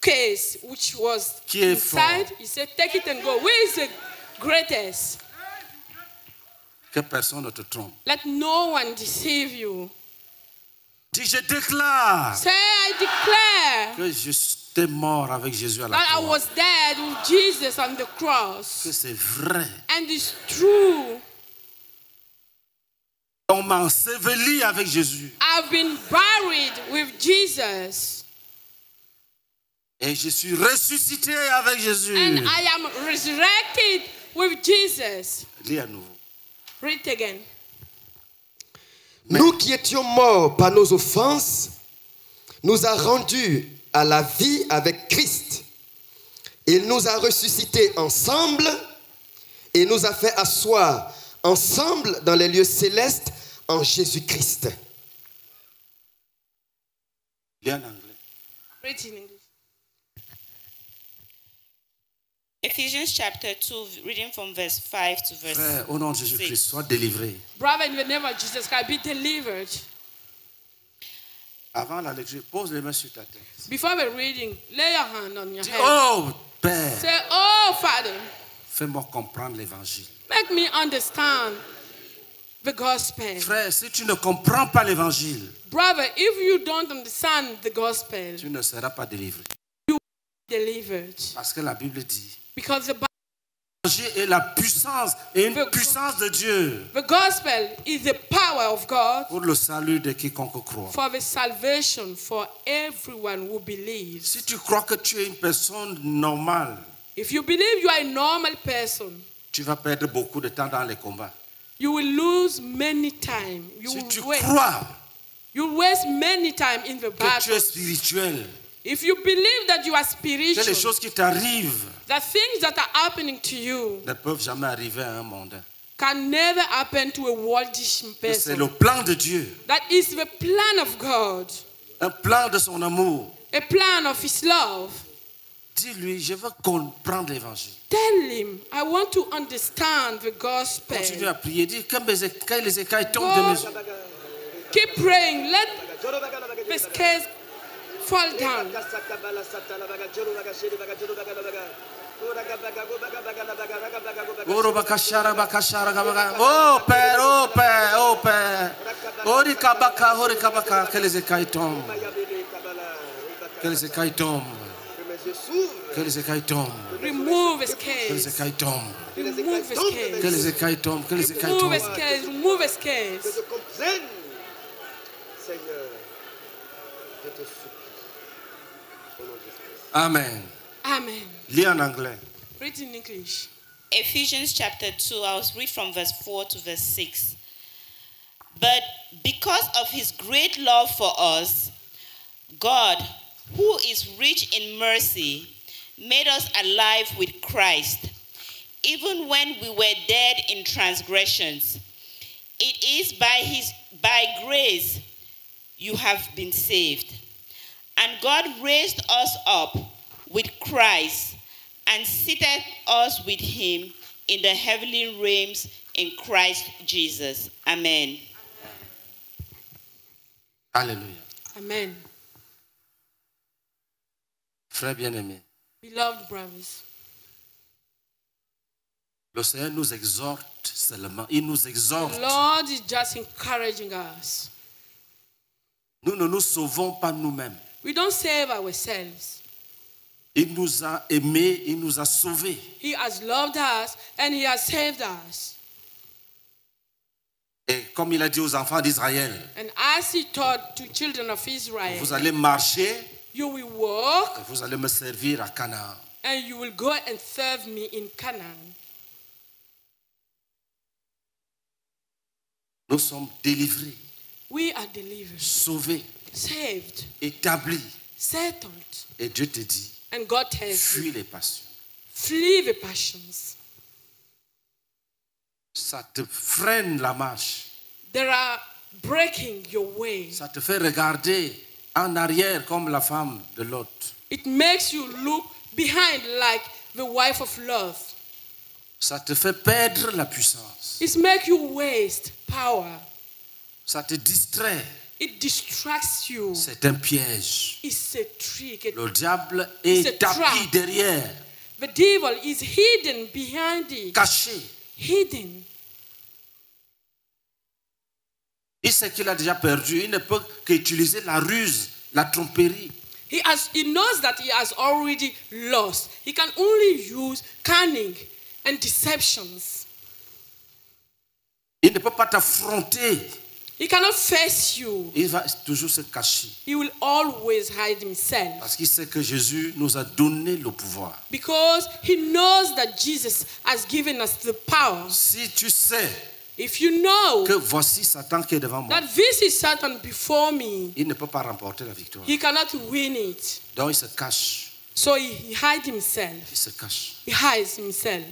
case which was inside. He said, take it and go. Where is the greatest? Que personne ne te trompe. Let no one deceive you. Dis, je déclare. Say, I declare. Que j'étais mort avec Jésus à la croix. That I was dead with Jesus on the cross. Que c'est vrai. And it's true. On m'a enseveli avec Jésus. I've been buried with Jesus. Et je suis ressuscité avec Jésus. And I am resurrected with Jesus. Lis à nouveau. Read again. Nous qui étions morts par nos offenses, nous a rendus à la vie avec Christ. Il nous a ressuscités ensemble et nous a fait asseoir ensemble dans les lieux célestes en Jésus-Christ. Bien en anglais. Read in English. Ephesians chapter 2, reading from verse 5 to verse 6. Frère, au nom de Jésus-Christ, sois délivré. Brother, in the name of Jesus Christ, be delivered. Avant la lecture, pose les mains sur ta tête. Before the reading, lay your hand on your head. Oh, Père. Say, oh, Father. Fais-moi comprendre l'évangile. Make me understand the gospel. Frère, si tu ne comprends pas l'évangile, brother, if you don't understand the gospel, tu ne seras pas délivré. You will be delivered. Parce que la Bible dit. Because the Bible. L'évangile est la puissance et une puissance de Dieu. The gospel is the power of God. Pour le salut de quiconque croit. For the salvation for everyone who believes. Si tu crois que tu es une personne normale. If you believe you are a normal person. Tu vas perdre beaucoup de temps dans les combats. You will lose many time. Si tu crois que tu es spirituel, if you believe that you are spiritual, que les choses qui t'arrivent ne peuvent jamais arriver à un monde. Can never happen to a worldish person. C'est le plan de Dieu. That is the plan of God. Un plan de son amour. A plan of his love. Dis-lui, je veux comprendre l'évangile. Tell him, I want to understand the gospel. Continue à prier, dis quand les écailles tombent de mes yeux. Keep praying, let the scales fall down. Oh Père, oh Père, oh Père. Orika baka, que les écailles tombent. Que les écailles tombent. Que les écailles tombent. Remove scales. Que les écailles tombent. Remove scales. Que les écailles tombent. Que les écailles tombent. Remove scales. Remove scales. Que je comprenne, Seigneur, je te supplie au nom de Jésus. Amen. Amen. Lis en anglais. Read in English. Ephesians chapter 2. I will read from verse 4 to verse 6. But because of His great love for us, God, who is rich in mercy, made us alive with Christ, even when we were dead in transgressions. It is by grace you have been saved. And God raised us up with Christ and seated us with him in the heavenly realms in Christ Jesus. Amen. Alléluia. Amen. Frères bien-aimés. Beloved brothers. Le Seigneur nous exhorte seulement. Il nous exhorte. The Lord is just encouraging us. Nous ne nous sauvons pas nous-mêmes. We don't save ourselves. Il nous a aimés, il nous a sauvés. He has loved us and he has saved us. Et comme il a dit aux enfants d'Israël, vous allez marcher, you will walk, et vous allez me servir à Canaan. And you will go and serve me in Canaan. Nous sommes délivrés. We are delivered. Sauvés. Saved. Établis. Settled. Et Dieu te dit, and God tells fuis you, les passions. Flee the passions. Ça te freine la marche. They are breaking your way. Ça te fait regarder en arrière comme la femme de Lot. It makes you look behind like the wife of Lot. Ça te fait perdre la puissance. It makes you waste power. Ça te distrait. It distracts you. C'est un piège. It's a trick. Le diable est tapis derrière. The devil is hidden behind it. Caché. Hidden. Il sait qu'il a déjà perdu. Il ne peut qu'utiliser la ruse, la tromperie. He knows that he has already lost. He can only use cunning and deceptions. Il ne peut pas t'affronter. He cannot face you. Il va toujours se cacher. He will always hide himself. Parce qu'il sait que Jésus nous a donné le pouvoir. Because he knows that Jesus has given us the power. Si tu sais, if you know, que voici Satan qui est devant moi, that this is Satan before me, il ne peut pas remporter la victoire. He cannot win it. Donc il se cache. So he hides himself. Il se cache. He hides himself.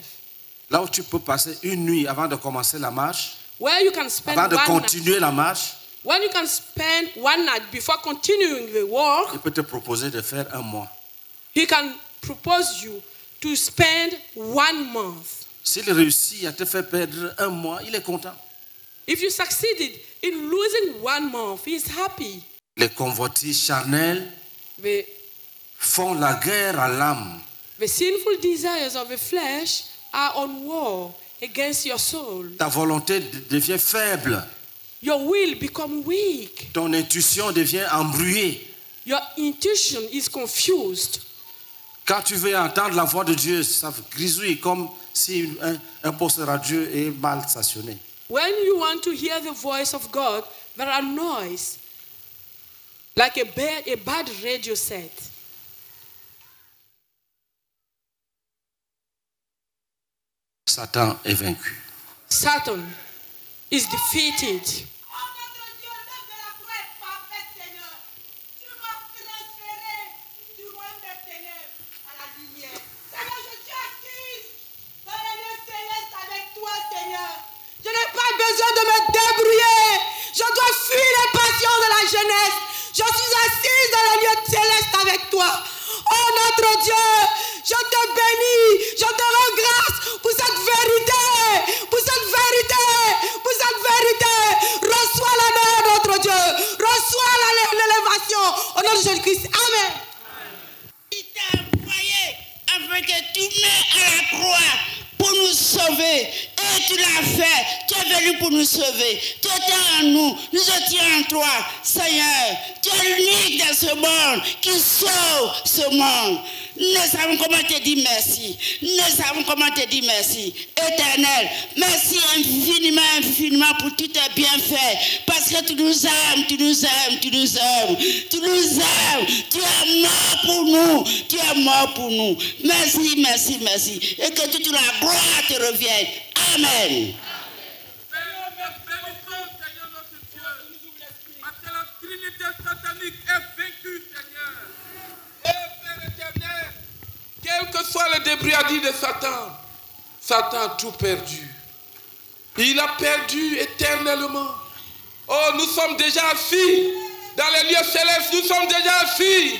Là où tu peux passer une nuit avant de commencer la marche. Where you can spend avant de continuer la marche, when you can spend one night before continuing the walk, il peut te proposer de faire un mois. He can propose you to spend 1 month. S'il réussit à te faire perdre un mois, il est content. If you succeeded in losing 1 month, he is happy. Les convoitises charnelles font la guerre à l'âme. The sinful desires of the flesh are on war against your soul. Ta volonté devient faible. Your will become weak. Ton intuition devient embrouillée. Your intuition is confused. Quand tu veux entendre la voix de Dieu, ça grisouille comme si un poste radio est mal stationné. When you want to hear the voice of God, there are noise like a bad radio set. Satan est vaincu. Satan is defeated. Je n'ai pas besoin de me débrouiller. Je dois fuir les passions de la jeunesse. Je suis assise dans le lieu céleste avec toi. Oh notre Dieu, je te bénis, je te rends grâce pour cette vérité, pour cette vérité, pour cette vérité. Reçois l'honneur, notre Dieu. Reçois l'élévation au nom de Jésus-Christ. Amen. Il t'a envoyé afin que tu mets à la croix pour nous sauver. Et tu l'as fait. Tu es venu pour nous sauver. Tu étais en nous. Nous étions en toi. Seigneur, tu es l'unique dans ce monde qui sauve ce monde. Nous savons comment te dire merci. Nous savons comment te dire merci. Éternel, merci infiniment, infiniment pour tout tes bienfaits. Parce que tu nous aimes, tu nous aimes, tu nous aimes. Tu nous aimes. Tu es mort pour nous. Tu es mort pour nous. Merci, merci, merci. Et que toute la gloire te revienne. Amen. Quel que soit le débris de Satan, Satan a tout perdu. Il a perdu éternellement. Oh, nous sommes déjà assis dans les lieux célestes, nous sommes déjà assis.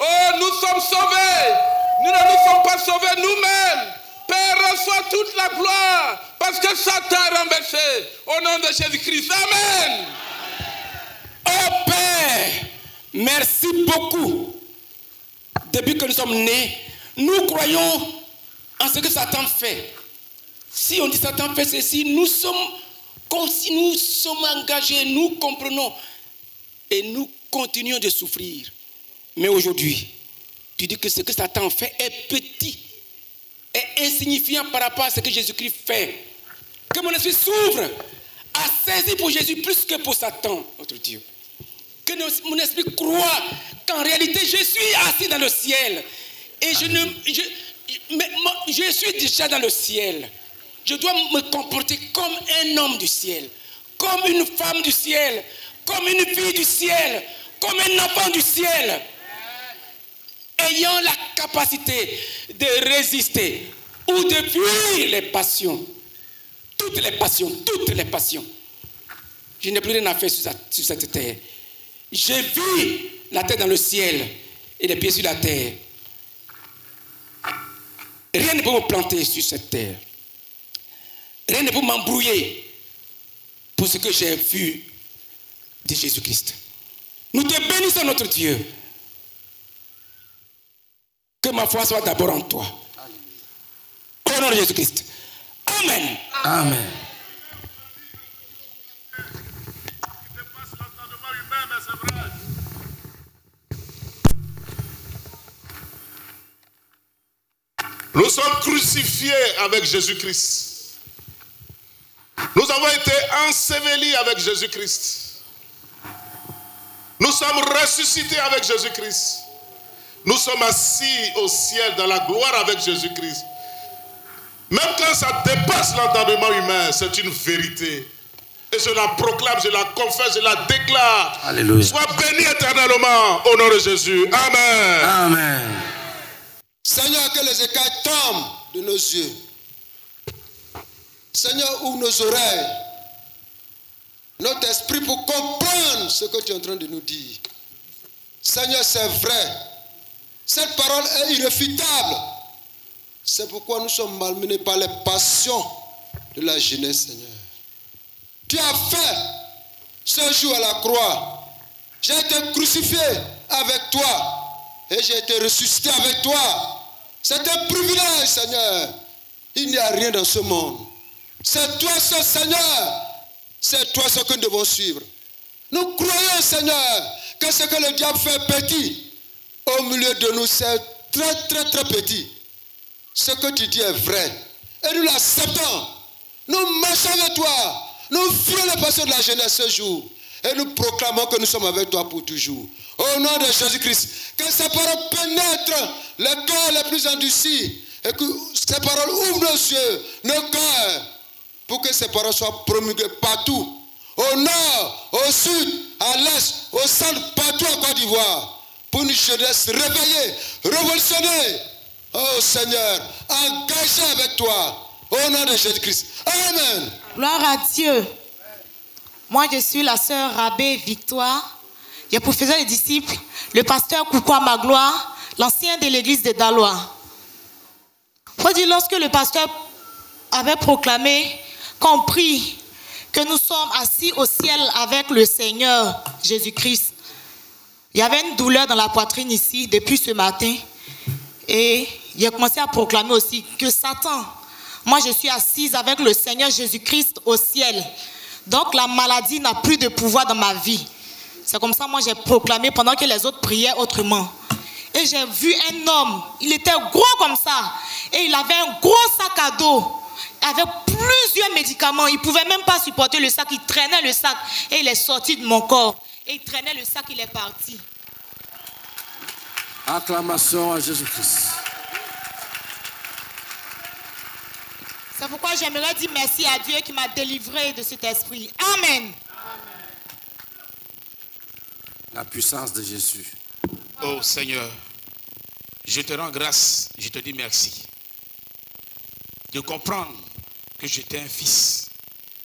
Oh, nous sommes sauvés. Nous ne nous sommes pas sauvés nous-mêmes. Père, reçois toute la gloire parce que Satan a renversé. Au nom de Jésus-Christ. Amen. Oh Père, merci beaucoup. Depuis que nous sommes nés, nous croyons en ce que Satan fait. Si on dit Satan fait ceci, nous sommes comme si nous sommes engagés, nous comprenons et nous continuons de souffrir. Mais aujourd'hui, tu dis que ce que Satan fait est petit, est insignifiant par rapport à ce que Jésus-Christ fait. Que mon esprit s'ouvre à saisir pour Jésus plus que pour Satan, notre Dieu. Que mon esprit croit qu'en réalité, je suis assis dans le ciel. Et je suis déjà dans le ciel. Je dois me comporter comme un homme du ciel, comme une femme du ciel, comme une fille du ciel, comme un enfant du ciel. Ayant la capacité de résister ou de fuir les passions. Toutes les passions, toutes les passions. Je n'ai plus rien à faire sur cette terre. Je vis la tête dans le ciel et les pieds sur la terre. Rien ne peut me planter sur cette terre. Rien ne peut m'embrouiller pour ce que j'ai vu de Jésus-Christ. Nous te bénissons, notre Dieu. Que ma foi soit d'abord en toi. Au nom de Jésus-Christ. Amen. Amen. Nous sommes crucifiés avec Jésus-Christ. Nous avons été ensevelis avec Jésus-Christ. Nous sommes ressuscités avec Jésus-Christ. Nous sommes assis au ciel dans la gloire avec Jésus-Christ. Même quand ça dépasse l'entendement humain, c'est une vérité. Et je la proclame, je la confesse, je la déclare. Alléluia. Sois béni éternellement au nom de Jésus. Amen. Amen. Seigneur, que les écailles tombent de nos yeux. Seigneur, ouvre nos oreilles, notre esprit pour comprendre ce que tu es en train de nous dire. Seigneur, c'est vrai. Cette parole est irréfutable. C'est pourquoi nous sommes malmenés par les passions de la jeunesse, Seigneur. Tu as fait ce jour à la croix. J'ai été crucifié avec toi et j'ai été ressuscité avec toi. C'est un privilège, Seigneur. Il n'y a rien dans ce monde. C'est toi ce Seigneur, c'est toi ce que nous devons suivre. Nous croyons, Seigneur, que ce que le diable fait petit, au milieu de nous, c'est très, très, très petit. Ce que tu dis est vrai. Et nous l'acceptons. Nous marchons avec toi. Nous fuyons les passions de la jeunesse ce jour. Et nous proclamons que nous sommes avec toi pour toujours. Au nom de Jésus-Christ, que ces paroles pénètrent les cœurs les plus endurcis. Et que ces paroles ouvrent nos yeux, nos cœurs, pour que ces paroles soient promulguées partout, au nord, au sud, à l'est, au centre, partout en Côte d'Ivoire, pour une jeunesse réveillée, révolutionnée. Oh Seigneur, engagé avec toi, au nom de Jésus-Christ. Amen. Gloire à Dieu. Moi, je suis la sœur Rabé Victoire. Je professeur des disciples, le pasteur Koukoua Magloire, l'ancien de l'église de Douala. Il faut dire, lorsque le pasteur avait proclamé, compris que nous sommes assis au ciel avec le Seigneur Jésus-Christ. Il y avait une douleur dans la poitrine ici depuis ce matin. Et j'ai commencé à proclamer aussi que Satan, moi je suis assise avec le Seigneur Jésus-Christ au ciel. Donc la maladie n'a plus de pouvoir dans ma vie. C'est comme ça moi j'ai proclamé pendant que les autres priaient autrement. Et j'ai vu un homme, il était gros comme ça. Et il avait un gros sac à dos. Avec plusieurs médicaments, il ne pouvait même pas supporter le sac, il traînait le sac et il est sorti de mon corps. Et il traînait le sac, il est parti. Acclamation à Jésus-Christ. C'est pourquoi j'aimerais dire merci à Dieu qui m'a délivré de cet esprit. Amen. La puissance de Jésus. Oh Seigneur, je te rends grâce, je te dis merci. De comprendre que j'étais un fils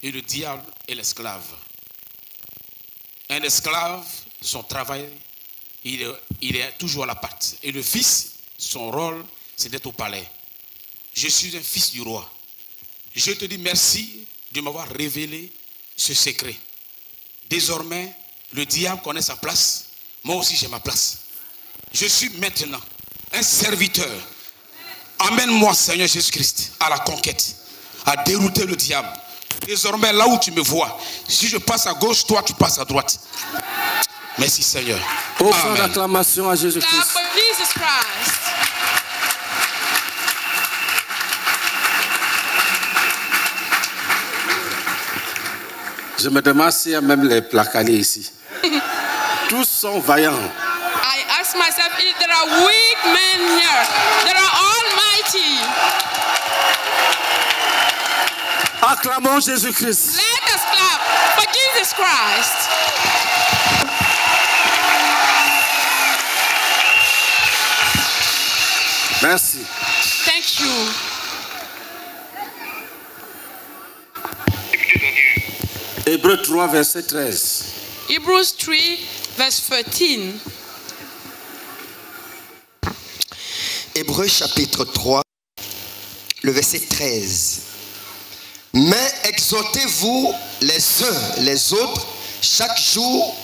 et le diable est l'esclave. Un esclave, son travail, il est toujours à la patte. Et le fils, son rôle, c'est d'être au palais. Je suis un fils du roi. Je te dis merci de m'avoir révélé ce secret. Désormais, le diable connaît sa place. Moi aussi, j'ai ma place. Je suis maintenant un serviteur. Amène-moi, Seigneur Jésus-Christ, à la conquête, à dérouter le diable. Désormais, là où tu me vois, si je passe à gauche, toi, tu passes à droite. Merci, Seigneur. Offrons l'acclamation à Jésus-Christ. Je me demande s'il y a même les placaliers ici. Tous sont vaillants. I ask myself if there are weak men here. There are almighty. Acclamons Jésus-Christ. Let us clap for Jesus Christ. Merci. Thank you. Hébreux 3, verset 13. Hebrews 3, verse 13. Hébreux chapitre 3, le verset 13. Mais exhortez-vous les uns les autres chaque jour,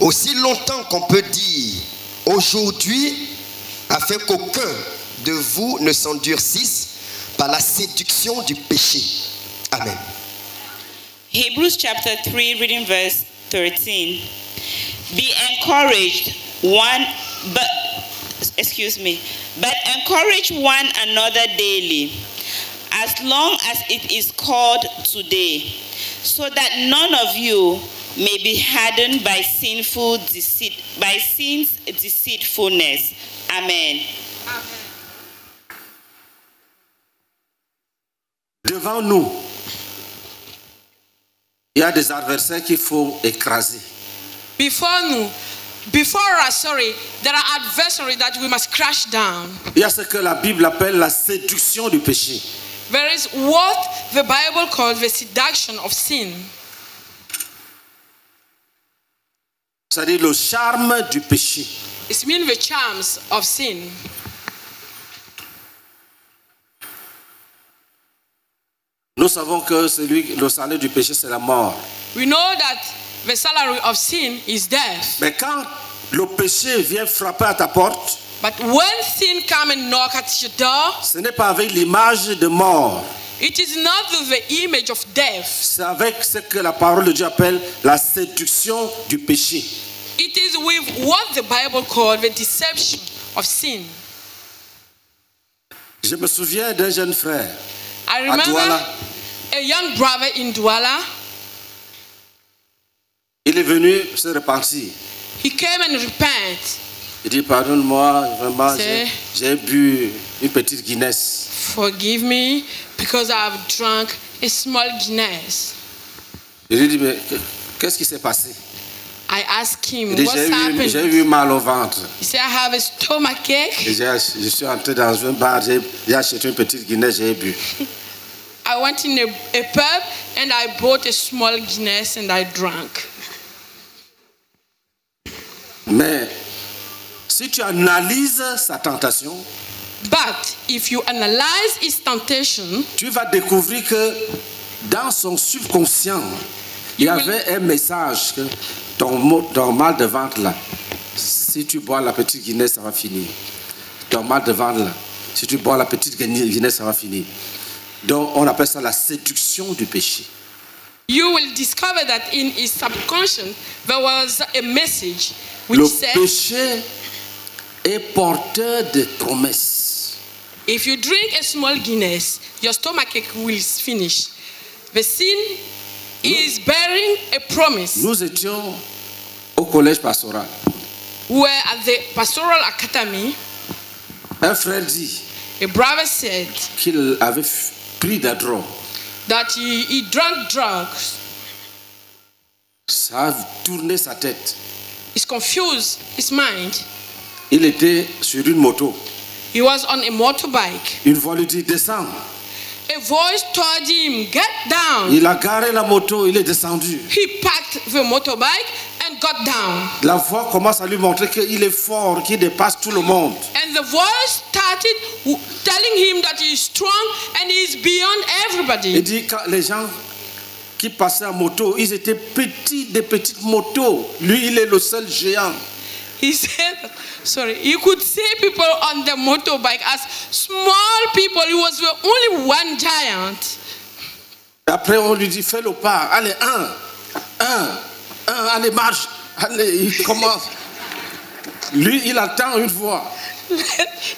aussi longtemps qu'on peut dire aujourd'hui, afin qu'aucun de vous ne s'endurcisse par la séduction du péché. Amen. Hebrews chapter 3, reading verse 13. Be encouraged one, but encourage one another daily, as long as it is called today, so that none of you may be hardened by sin's deceitfulness. Amen. Devant nous, il y a des adversaires qu'il faut écraser. Before us, there are adversaries that we must crash down. Il y a ce que la Bible appelle la séduction du péché. There is what the Bible calls the seduction of sin. C'est-à-dire le charme du péché. It means the charms of sin. Nous savons que le salaire du péché, c'est la mort. We know that the salary of sin is death. Mais quand le péché vient frapper à ta porte, but when sin comes and knocks at your door, ce n'est pas avec l'image de mort. It is not with the image of death. C'est avec ce que la parole de Dieu appelle la séduction du péché. It is with what the Bible calls the deception of sin. Je me souviens d'un jeune frère. I remember a young brother in Douala. Il est venu se repentir. He came and repent. Il dit pardonne-moi, vraiment j'ai bu une petite Guinness. Forgive me because I've drunk a small Guinness. Il lui dit mais qu'est-ce qui s'est passé? I asked him what's happened. J'ai eu mal au ventre. He said I have a stomachache. Je suis entré dans un bar, j'ai acheté une petite Guinness, j'ai bu. I went in a pub and I bought a small Guinness and I drank. Mais si tu analyses sa tentation, but if you analyze his temptation, tu vas découvrir que dans son subconscient, il y avait un message que ton mal de ventre là, si tu bois la petite Guinness, ça va finir. Ton mal de ventre là, si tu bois la petite Guinness, ça va finir. Donc on appelle ça la séduction du péché. You will discover that in his subconscious there was a message which said, le péché est porteur de promesses. If you drink a small Guinness, your stomachache will finish. The sin is bearing a promise. Nous étions au collège pastoral. We were at the pastoral academy. Un frère dit, a brother said, qu'il avait pris de la drogue. That he drank drugs. Ça a tourné sa tête. It's confused his mind. Il était sur une moto. He was on a motorbike. Une voix lui dit descends. A voice told him, get down. Il a garé la moto, il est descendu. He packed the motorbike and got down. La voix commence à lui montrer qu'il est fort, qu'il dépasse tout le monde. And the voice started telling him that he is strong and he is beyond everybody. Il dit quand les gens qui passaient en moto, ils étaient petits, des petites motos. Lui, il est le seul géant. He said, sorry, you could see people on the motorbike as small people. He was the only one giant. Après, on lui dit, fais le pas. Allez, un, allez, marche. Allez, il commence. Lui, il attend une voix.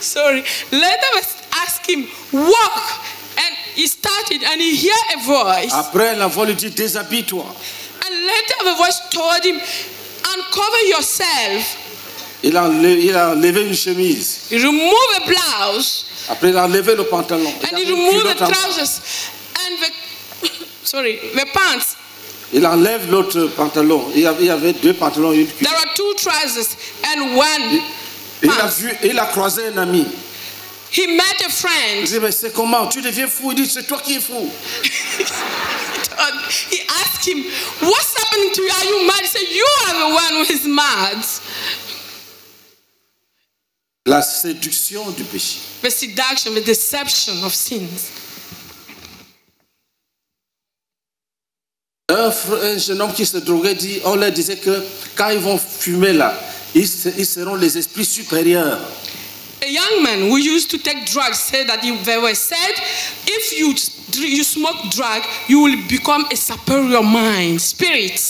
Sorry. Later, I asked him, walk. And he started, and he heard a voice. Après, la voix lui dit, déshabille-toi. And later, the voice told him, uncover yourself. Il a enlevé une chemise. He removed a blouse. Après, il a enlevé le pantalon. And he removed the trousers and the pants. Il enlève l'autre pantalon. Il y avait deux pantalons, une culotte. There are two trousers and one. Il a croisé un ami. He met a friend. Il dit, mais c'est comment? Tu deviens fou. Il dit, c'est toi qui es fou. He asked him, what's happening to you? Are you mad? He said, you are the one who is mad. La séduction du péché. The seduction, the deception of sins. Un jeune homme qui se droguait dit, on leur disait que quand ils vont fumer là, ils seront les esprits supérieurs. A young man who used to take drugs said that they were said, if you smoke drug, you will become a superior mind, spirit.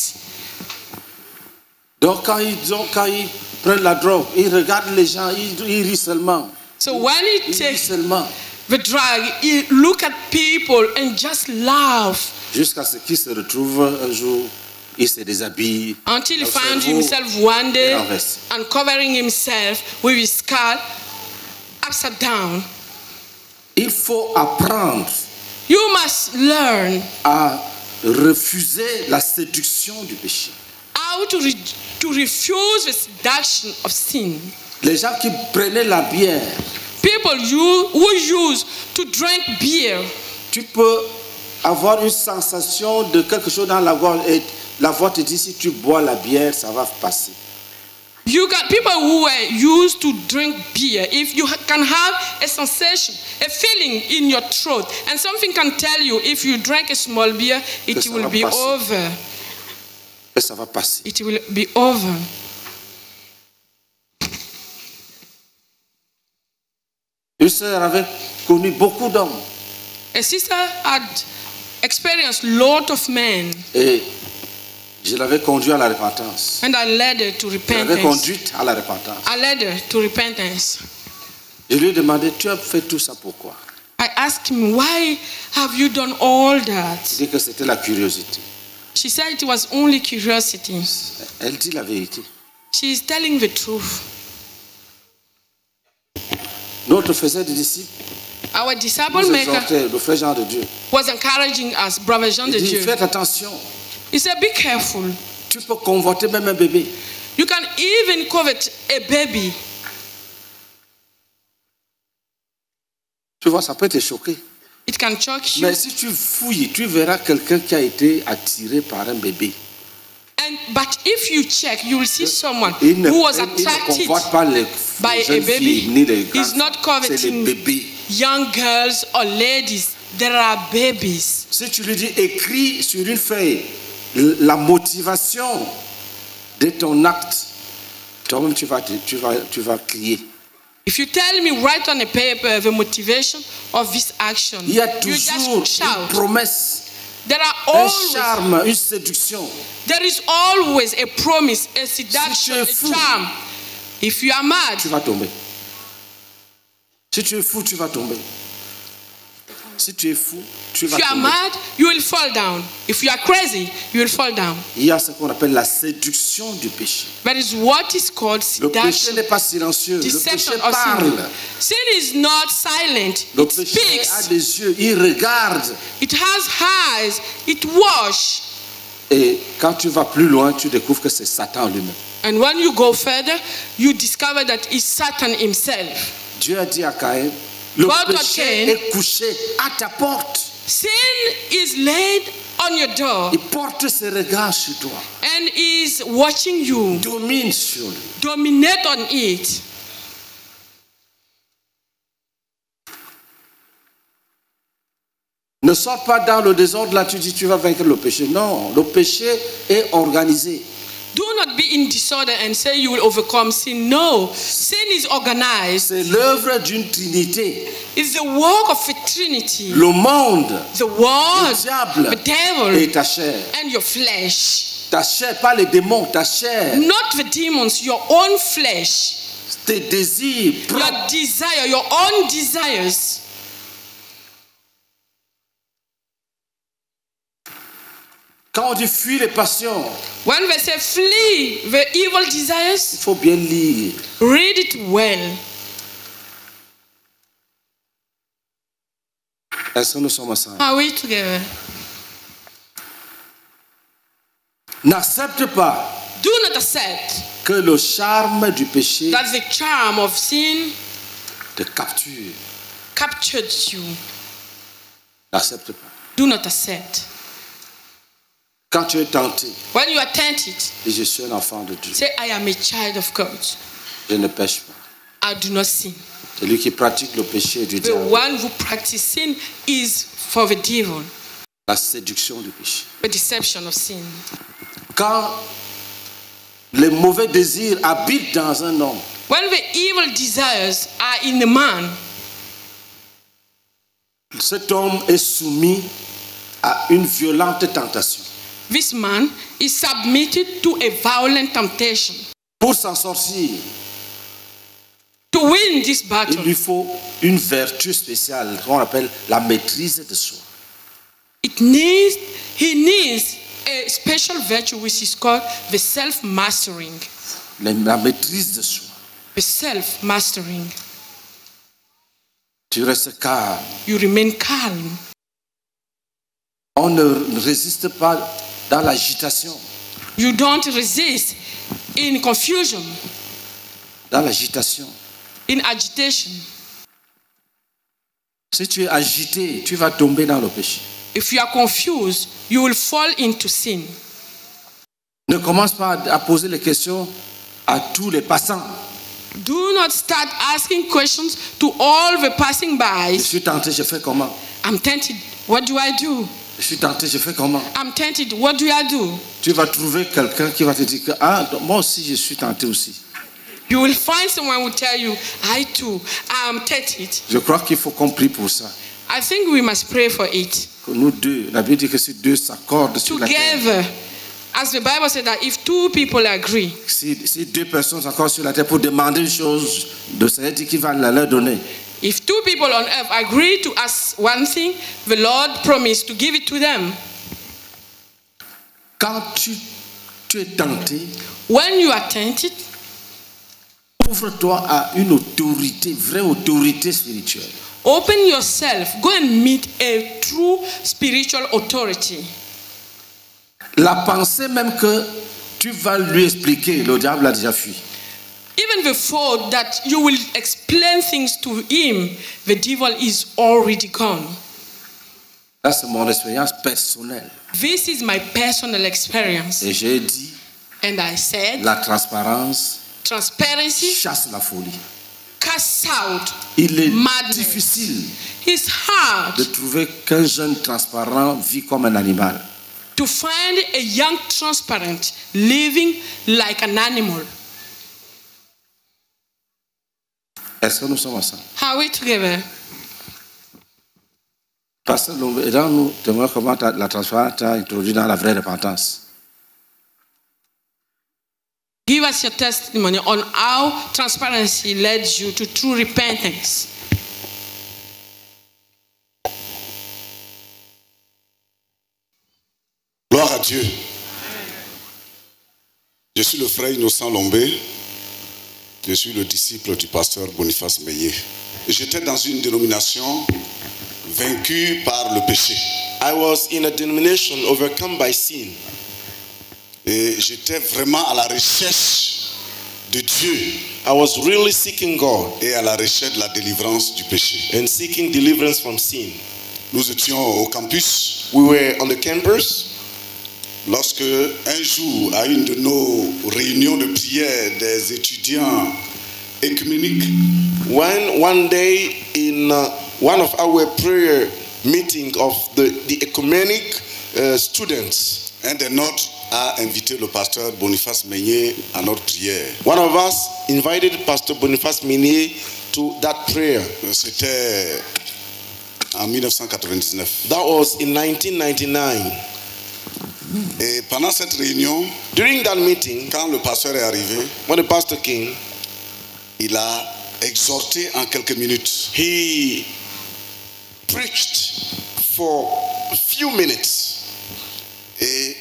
Donc quand ils prennent la drogue, ils regardent les gens, ils rient seulement. So when he takes the drug, he look at people and just laugh. Jusqu'à ce qu'il se retrouve un jour, il se déshabille. Until he found himself one day, uncovering himself with his scarf. Upside down. Il faut apprendre. You must learn. À refuser la séduction du péché. How to refuse the seduction of sin. Les gens qui prenaient la bière. People who used to drink beer. Tu peux avoir une sensation de quelque chose dans la gorge et la voix te dit si tu bois la bière, ça va passer. You got people who were used to drink beer. If you can have a sensation, a feeling in your throat, and something can tell you if you drink a small beer, it will be over. Et ça va passer. It will be over. Une sœur avait connu beaucoup d'hommes. A sister had experienced lot of men. Et je l'avais conduite à la repentance. And I led her to repentance. Je l'avais conduite à la repentance. I led her to repentance. Je lui ai demandé, tu as fait tout ça pourquoi? I asked him, why have you done all that? Il dit que c'était la curiosité. She said it was only curiosity. Elle dit la vérité. She is telling the truth. Notre faisait des disciples. Our disciple maker was encouraging us, brother Jean de Dieu. Faites attention. He said, be careful. Tu peux convoiter même un bébé. You can even covet a baby. Tu vois, ça peut te choquer. It can shock you. Mais si tu fouilles, tu verras quelqu'un qui a été attiré par un bébé. But if you check, you will see someone who was attracted by a baby. He's not coveting young girls or ladies. There are babies. Si tu lui dis, écris sur une feuille la motivation de ton acte, toi-même tu vas crier. If you tell me write on a paper the motivation of this action, il y a toujours une promesse. There are always, un charme, une séduction. There is always a promise, a seduction, a charm. If you are mad, tu vas tomber. Si tu es fou, tu vas tomber. Si tu es fou, tu vas tomber. If you are mad, you will fall down. If you are crazy, you will fall down. Il y a ce qu'on appelle la séduction du péché. That is what is called seduction. Le péché n'est pas silencieux. Deception. Le péché parle. Sin is not silent. Le it péché speaks. A des yeux, il regarde. It has eyes, it watches. Et quand tu vas plus loin, tu découvres que c'est Satan lui-même. And when you go further, you discover that it's Satan himself. Dieu a dit à Caïn, Le péché est couché à ta porte. Sin is laid on your door. Il porte ses regards sur toi. And is watching you. Domine sur lui. Dominate on it. Ne sors pas dans le désordre, là tu dis tu vas vaincre le péché. Non, le péché est organisé. Do not be in disorder and say you will overcome sin. No, sin is organized. C'est l'œuvre d'une trinité. It's the work of a trinity. Le monde, the world, le diable, the devil, et ta chair, and your flesh. Ta chair, pas les démons, ta chair. Not the demons, your own flesh. Tes désirs, your desire, your own desires. Quand on dit fuis les passions, when we say flee the evil desires, il faut bien lire. Read it well. Est-ce que nous sommes ensemble? Are we together? N'accepte pas. Do not accept que le charme du péché, that the charm of sin, te capture. Captured you. N'accepte pas. Do not accept. Quand tu es tenté, when you are tempted, et je suis un enfant de Dieu, say I am a child of God. Je ne pêche pas. I do not sin. Celui qui pratique le péché du diable. The one who practices sin is for the devil. La séduction du péché. The deception of sin. Quand les mauvais désirs habitent dans un homme, when the evil desires are in the man, cet homme est soumis à une violente tentation. This man is submitted to a violent temptation. Pour s'en sortir, to win this battle, il lui faut une vertu spéciale qu'on appelle la maîtrise de soi. He needs a special virtue which is called the self-mastering. La maîtrise de soi. The self-mastering. Tu restes calme. You remain calm. On ne résiste pas dans l'agitation. You don't resist in confusion. Dans l'agitation. In agitation. Si tu es agité, tu vas tomber dans le péché. If you are confused, you will fall into sin. Ne commence pas à poser les questions à tous les passants. Do not start asking questions to all the passing by. Je suis tenté, je fais comment? I'm tempted. What do I do? Je suis tenté, je fais comment? I'm tempted. What do I do? Tu vas trouver quelqu'un qui va te dire que ah, moi aussi je suis tenté aussi. You will find someone who will tell you I too am tempted. Je crois qu'il faut qu'on prie pour ça. I think we must pray for it. Que nous deux, la Bible dit que si deux s'accordent sur la terre. Together, as the Bible said that if two people agree. Si deux personnes s'accordent sur la terre pour demander une chose, le Seigneur dit qu'il va la leur donner. If two people on earth agree to ask one thing, the Lord promised to give it to them. Quand tu es tenté, when you are tempted, ouvre-toi à une autorité, vraie autorité spirituelle. Open yourself, go and meet a true spiritual authority. La pensée même que tu vas lui expliquer, le diable a déjà fui. Even before that you will explain things to him, the devil is already gone. That's mon expérience personnelle. This is my personal experience. Et j'ai dit, and I said, la transparence, transparency, chasse la folie. Cast out. Il est madness. Difficile. It's hard de trouver qu'un jeune transparent vit comme un animal. To find a young transparent living like an animal. Est-ce que nous sommes ensemble? How we together? Parce que nous demandons comment la transparence t'a introduit dans la vraie repentance. Give us your testimony on how transparency led you to true repentance. Gloire à Dieu. Je suis le frère Innocent Lombé. Je suis le disciple du pasteur Boniface Meunier. J'étais dans une dénomination vaincue par le péché. I was in a denomination overcome by sin. Et j'étais vraiment à la recherche de Dieu I was really seeking God. Et à la recherche de la délivrance du péché. And seeking deliverance from sin. Nous étions au campus. We were on the campus. Lorsque un jour, à une de nos réunions de prière des étudiants écuméniques, one day in one of our prayer meeting of the ecumenic students, un des nôtres a invité le pasteur Boniface Meunier à notre prière. One of us invited Pastor Boniface Meunier to that prayer. C'était en 1999. That was in 1999. Et pendant cette réunion, during that meeting, quand le pasteur est arrivé, when the pastor came, il a exhorté en quelques minutes. He preached for a few minutes. Et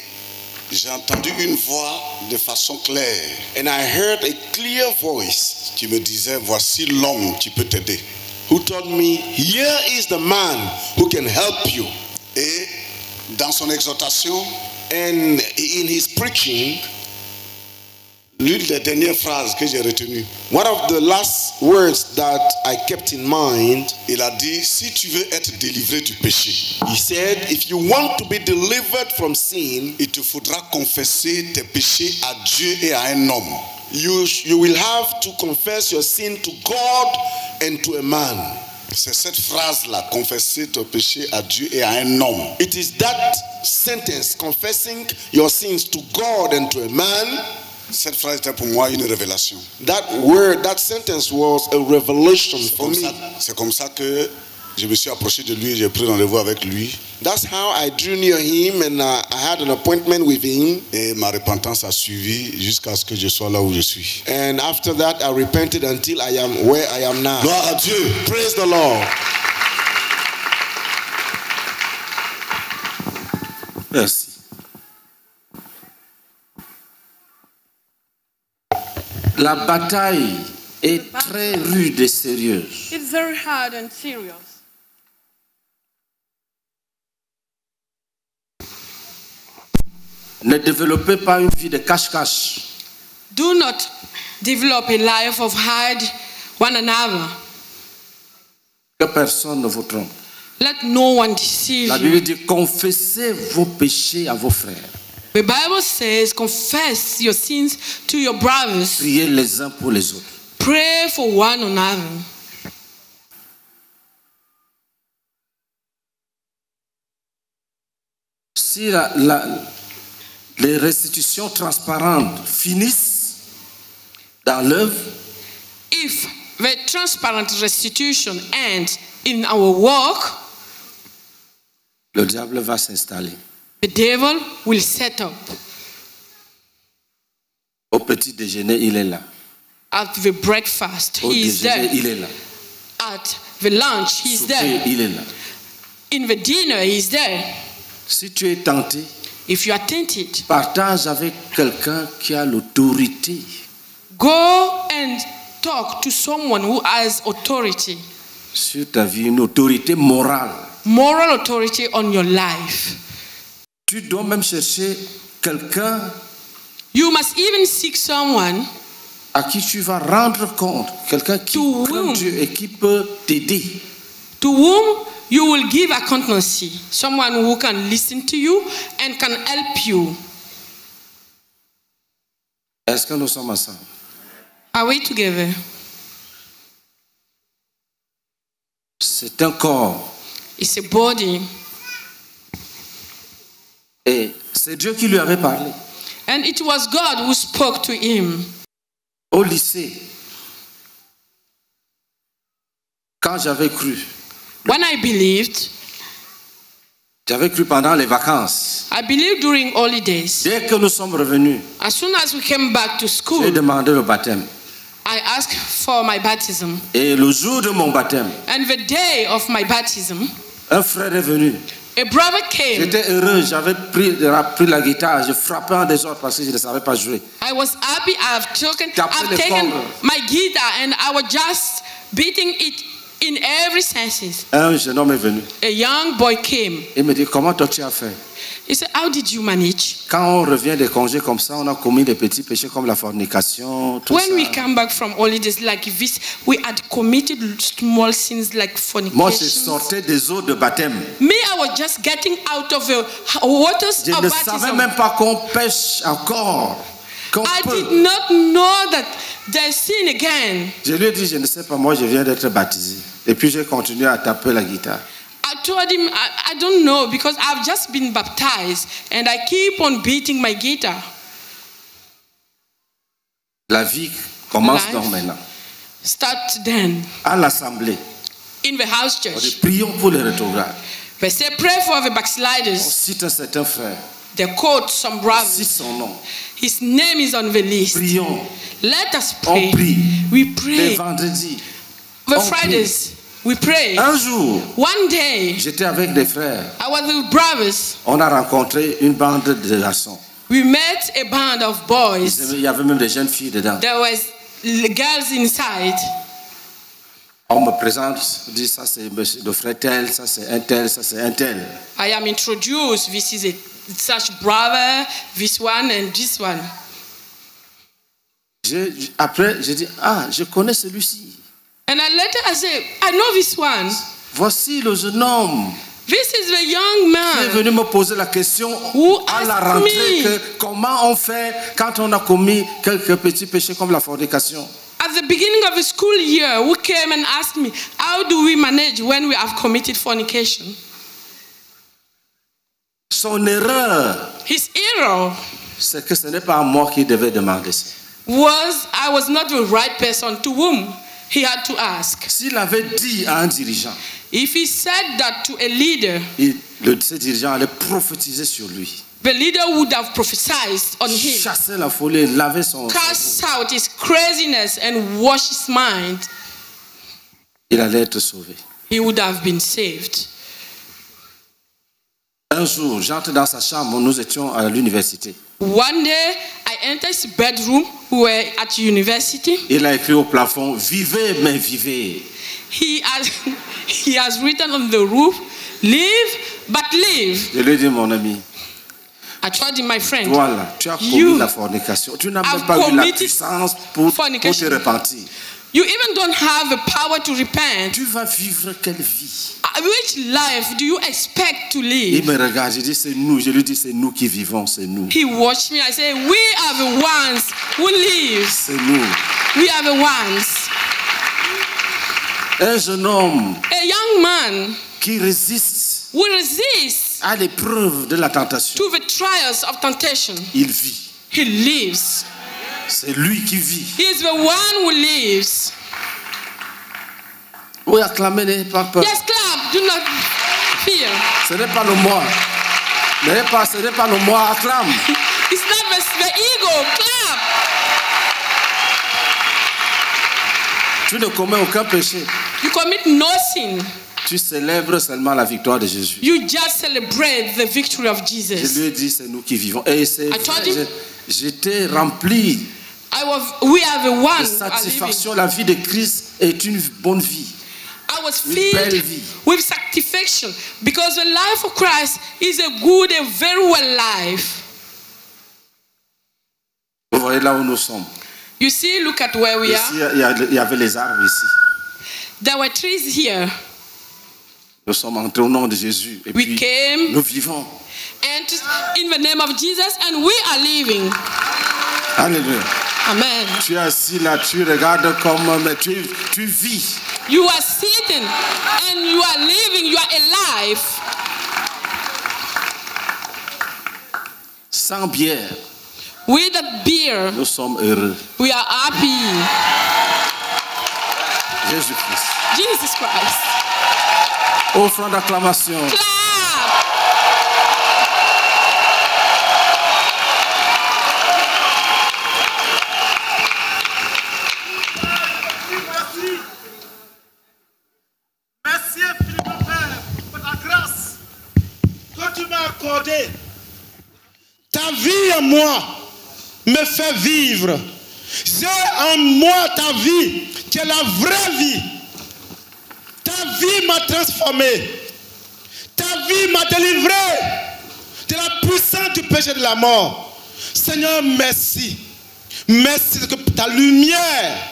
j'ai entendu une voix de façon claire. And I heard a clear voice qui me disait, voici l'homme qui peut t'aider. Who told me, here is the man who can help you. Et dans son exhortation, and in his preaching, l'une des dernières phrases que j'ai retenues, one of the last words that I kept in mind, il a dit, si tu veux être délivré du péché, he said, if you want to be delivered from sin, il te faudra confesser tes péchés à Dieu et à un homme. You will have to confess your sin to God and to a man. C'est cette phrase-là, confesser ton péché à Dieu et à un homme. It is that sentence, confessing your sins to God and to a man. Cette phrase était pour moi une révélation. That word, that sentence was a revelation for me. C'est comme ça que je me suis approché de lui et j'ai pris rendez-vous avec lui. That's how I drew near him and I had an appointment with him. Et ma repentance a suivi jusqu'à ce que je sois là où je suis. And after that I repented until I am where I am now. Gloire à Dieu. Praise the Lord. Merci. La bataille est très rude et sérieuse. It's very hard and serious. Ne développez pas une vie de cache-cache. Do not develop a life of hide one another. Que personne ne vous trompe. Let no one deceive you. La Bible dit confessez vos péchés à vos frères. The Bible says confess your sins to your brothers. Priez les uns pour les autres. Pray for one another. Si les restitutions transparentes finissent dans l'œuvre, if the transparent restitution ends in our work, le diable va s'installer. The devil will set up. Au petit déjeuner, il est là. At the breakfast, he is there. Il est là. At the lunch, he is there. Il est là. In the dinner, he is there. Si tu es tenté, if you are tempted, partage avec quelqu'un qui a l'autorité. Go and talk to someone who has authority. Sur ta vie, une autorité morale. Moral authority on your life. Tu dois même chercher quelqu'un. You must even seek someone à qui tu vas rendre compte, quelqu'un qui craint Dieu et qui peut t'aider. To whom you will give accountancy, someone who can listen to you and can help you. Est-ce que nous sommes ensemble? Are we together? C'est un corps. It's a body. Et c'est Dieu qui lui avait parlé. And it was God who spoke to him. Au lycée, quand j'avais cru, when I believed, j'avais cru pendant les vacances. I believed during holidays. Dès que nous sommes revenus, as soon as we came back to school, j'ai demandé le baptême. I asked for my baptism. Et le jour de mon baptême, and the day of my baptism, un frère est venu. A brother came. J'étais heureux, j'avais pris la guitare, je frappais en désordre parce que je ne savais pas jouer. I was happy. I've taken my guitar and I was just beating it In every senses. Un jeune homme est venu. A young boy came. Il me dit, comment toi tu as fait? He said, how did you manage? Quand on revient des congés comme ça, on a commis des petits péchés comme la fornication, tout ça. When we come back from holidays like this, we had committed small sins like fornication. Moi, je sortais des eaux de baptême. Me, I was just getting out of the waters of baptism. Je ne savais même pas qu'on pêche encore. I did not know that they sin again. Je lui ai dit, je ne sais pas, moi je viens d'être baptisé. Et puis j'ai continué à taper la guitare. I told him, I don't know because I've just been baptized and I keep on beating my guitar. La vie commence donc maintenant. Start then. À l'assemblée. In the house church. Prions pour les rétrogrades. They say pray for the backsliders. On cite un certain frère. They quote some brothers. On cite son nom. His name is on the list. Prions. Let us pray. On prie. We pray. Les vendredis. The on Fridays. Prie. We pray. Un jour, one day, j'étais avec des frères. I was with brothers. On a rencontré une bande de garçons. We met a band of boys. Il y avait même des jeunes filles dedans. There was girls inside. On me présente, dit ça c'est le frère tel, ça c'est un tel, ça c'est un tel. I am introduced. This is a such brother, this one and this one. Après, j'ai dit ah, je connais celui-ci. And I later I said, I know this one. Voici le jeune homme. This is the young man. Il est venu me poser la question à la rentrée que comment on fait quand on a commis quelques petits péchés comme la fornication. At the beginning of the school year, who came and asked me, how do we manage when we have committed fornication? Son erreur. His error. C'est que ce n'est pas à moi qui devait demander ça. I was not the right person to whom he had to ask. S'il avait dit à un dirigeant, if he said that to a leader, ce dirigeant allait prophétiser sur lui. The leader would have prophesied on him. Chasser la folie, laver son cast cerveau. Out his craziness and wash his mind. Il allait être sauvé. He would have been saved. Un jour, j'entre dans sa chambre. Nous étions à l'université. One day, I entered his bedroom. We were at university. Il a écrit au plafond, vivez, mais vivez. He has written on the roof, live, but live. Je lui ai dit, mon ami, I told him, my friend, voilà, tu as commis la fornication. Tu n'as même pas eu la puissance pour te repentir. You even don't have the power to repent. Tu vas vivre quelle vie? Which life do you expect to live? Il me regarde, je dis c'est nous. Je lui dis c'est nous qui vivons, c'est nous. He watched me. I said, we are the ones who live. C'est nous. We are the ones. Un jeune homme. A young man. Qui résiste. Who resists. À l'épreuve de la tentation. To the trials of temptation. Il vit. He lives. C'est lui qui vit. He is the one who lives. Oui, acclamez, n'ayez pas peur. Yes, clap, do not fear. Ce n'est pas le moi. Ce n'est pas le moi, acclame. It's not the ego, clap. Tu ne commets aucun péché. You commit no sin. Tu célèbres seulement la victoire de Jésus. You just celebrate the victory of Jesus. Je lui ai dit, c'est nous qui vivons. Et c'est j'étais rempli. We are the one. De satisfaction, la vie de Christ est une bonne vie. I was filled with satisfaction because the life of Christ is a good and very well life. Vous voyez là où nous sommes. You see, look at where we are. Il y avait les arbres ici. There were trees here. Nous sommes entrés au nom de Jésus et puis nous vivons. And in the name of Jesus, and we are living. Alléluia. Amen. Tu es assis là, tu regardes comme mais tu vis. You are sitting and you are living. You are alive. Sans bière. Without beer. Nous sommes heureux. We are happy. Jésus Christ. Jesus Christ. Offrande d'acclamation. Merci, merci infiniment, Père, pour ta grâce que tu m'as accordée. Ta vie en moi me fait vivre. J'ai en moi ta vie, qui est la vraie vie. Ta vie m'a transformé. Ta vie m'a délivré de la puissance du péché de la mort. Seigneur, merci. Merci que ta lumière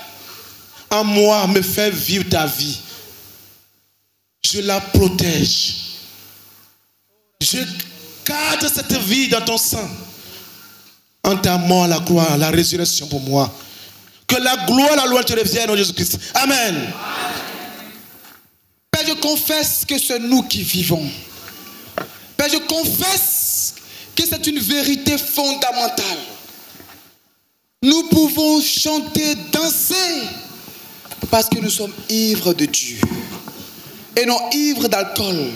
en moi me fait vivre ta vie. Je la protège. Je garde cette vie dans ton sang. En ta mort, la gloire, la résurrection pour moi. Que la gloire, la loi te revienne au Jésus-Christ. Amen. Amen. Père, je confesse que c'est nous qui vivons. Père, je confesse que c'est une vérité fondamentale. Nous pouvons chanter, danser, parce que nous sommes ivres de Dieu et non ivres d'alcool.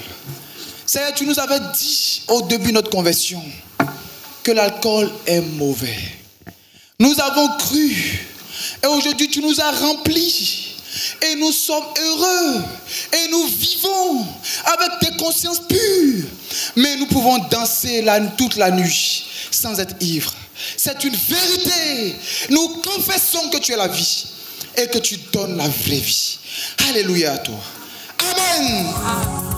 Seigneur, tu nous avais dit au début de notre conversion que l'alcool est mauvais. Nous avons cru. Et aujourd'hui, tu nous as remplis. Et nous sommes heureux. Et nous vivons avec des consciences pures. Mais nous pouvons danser toute la nuit sans être ivres. C'est une vérité. Nous confessons que tu es la vie. Et que tu donnes la vraie vie. Alléluia à toi. Amen.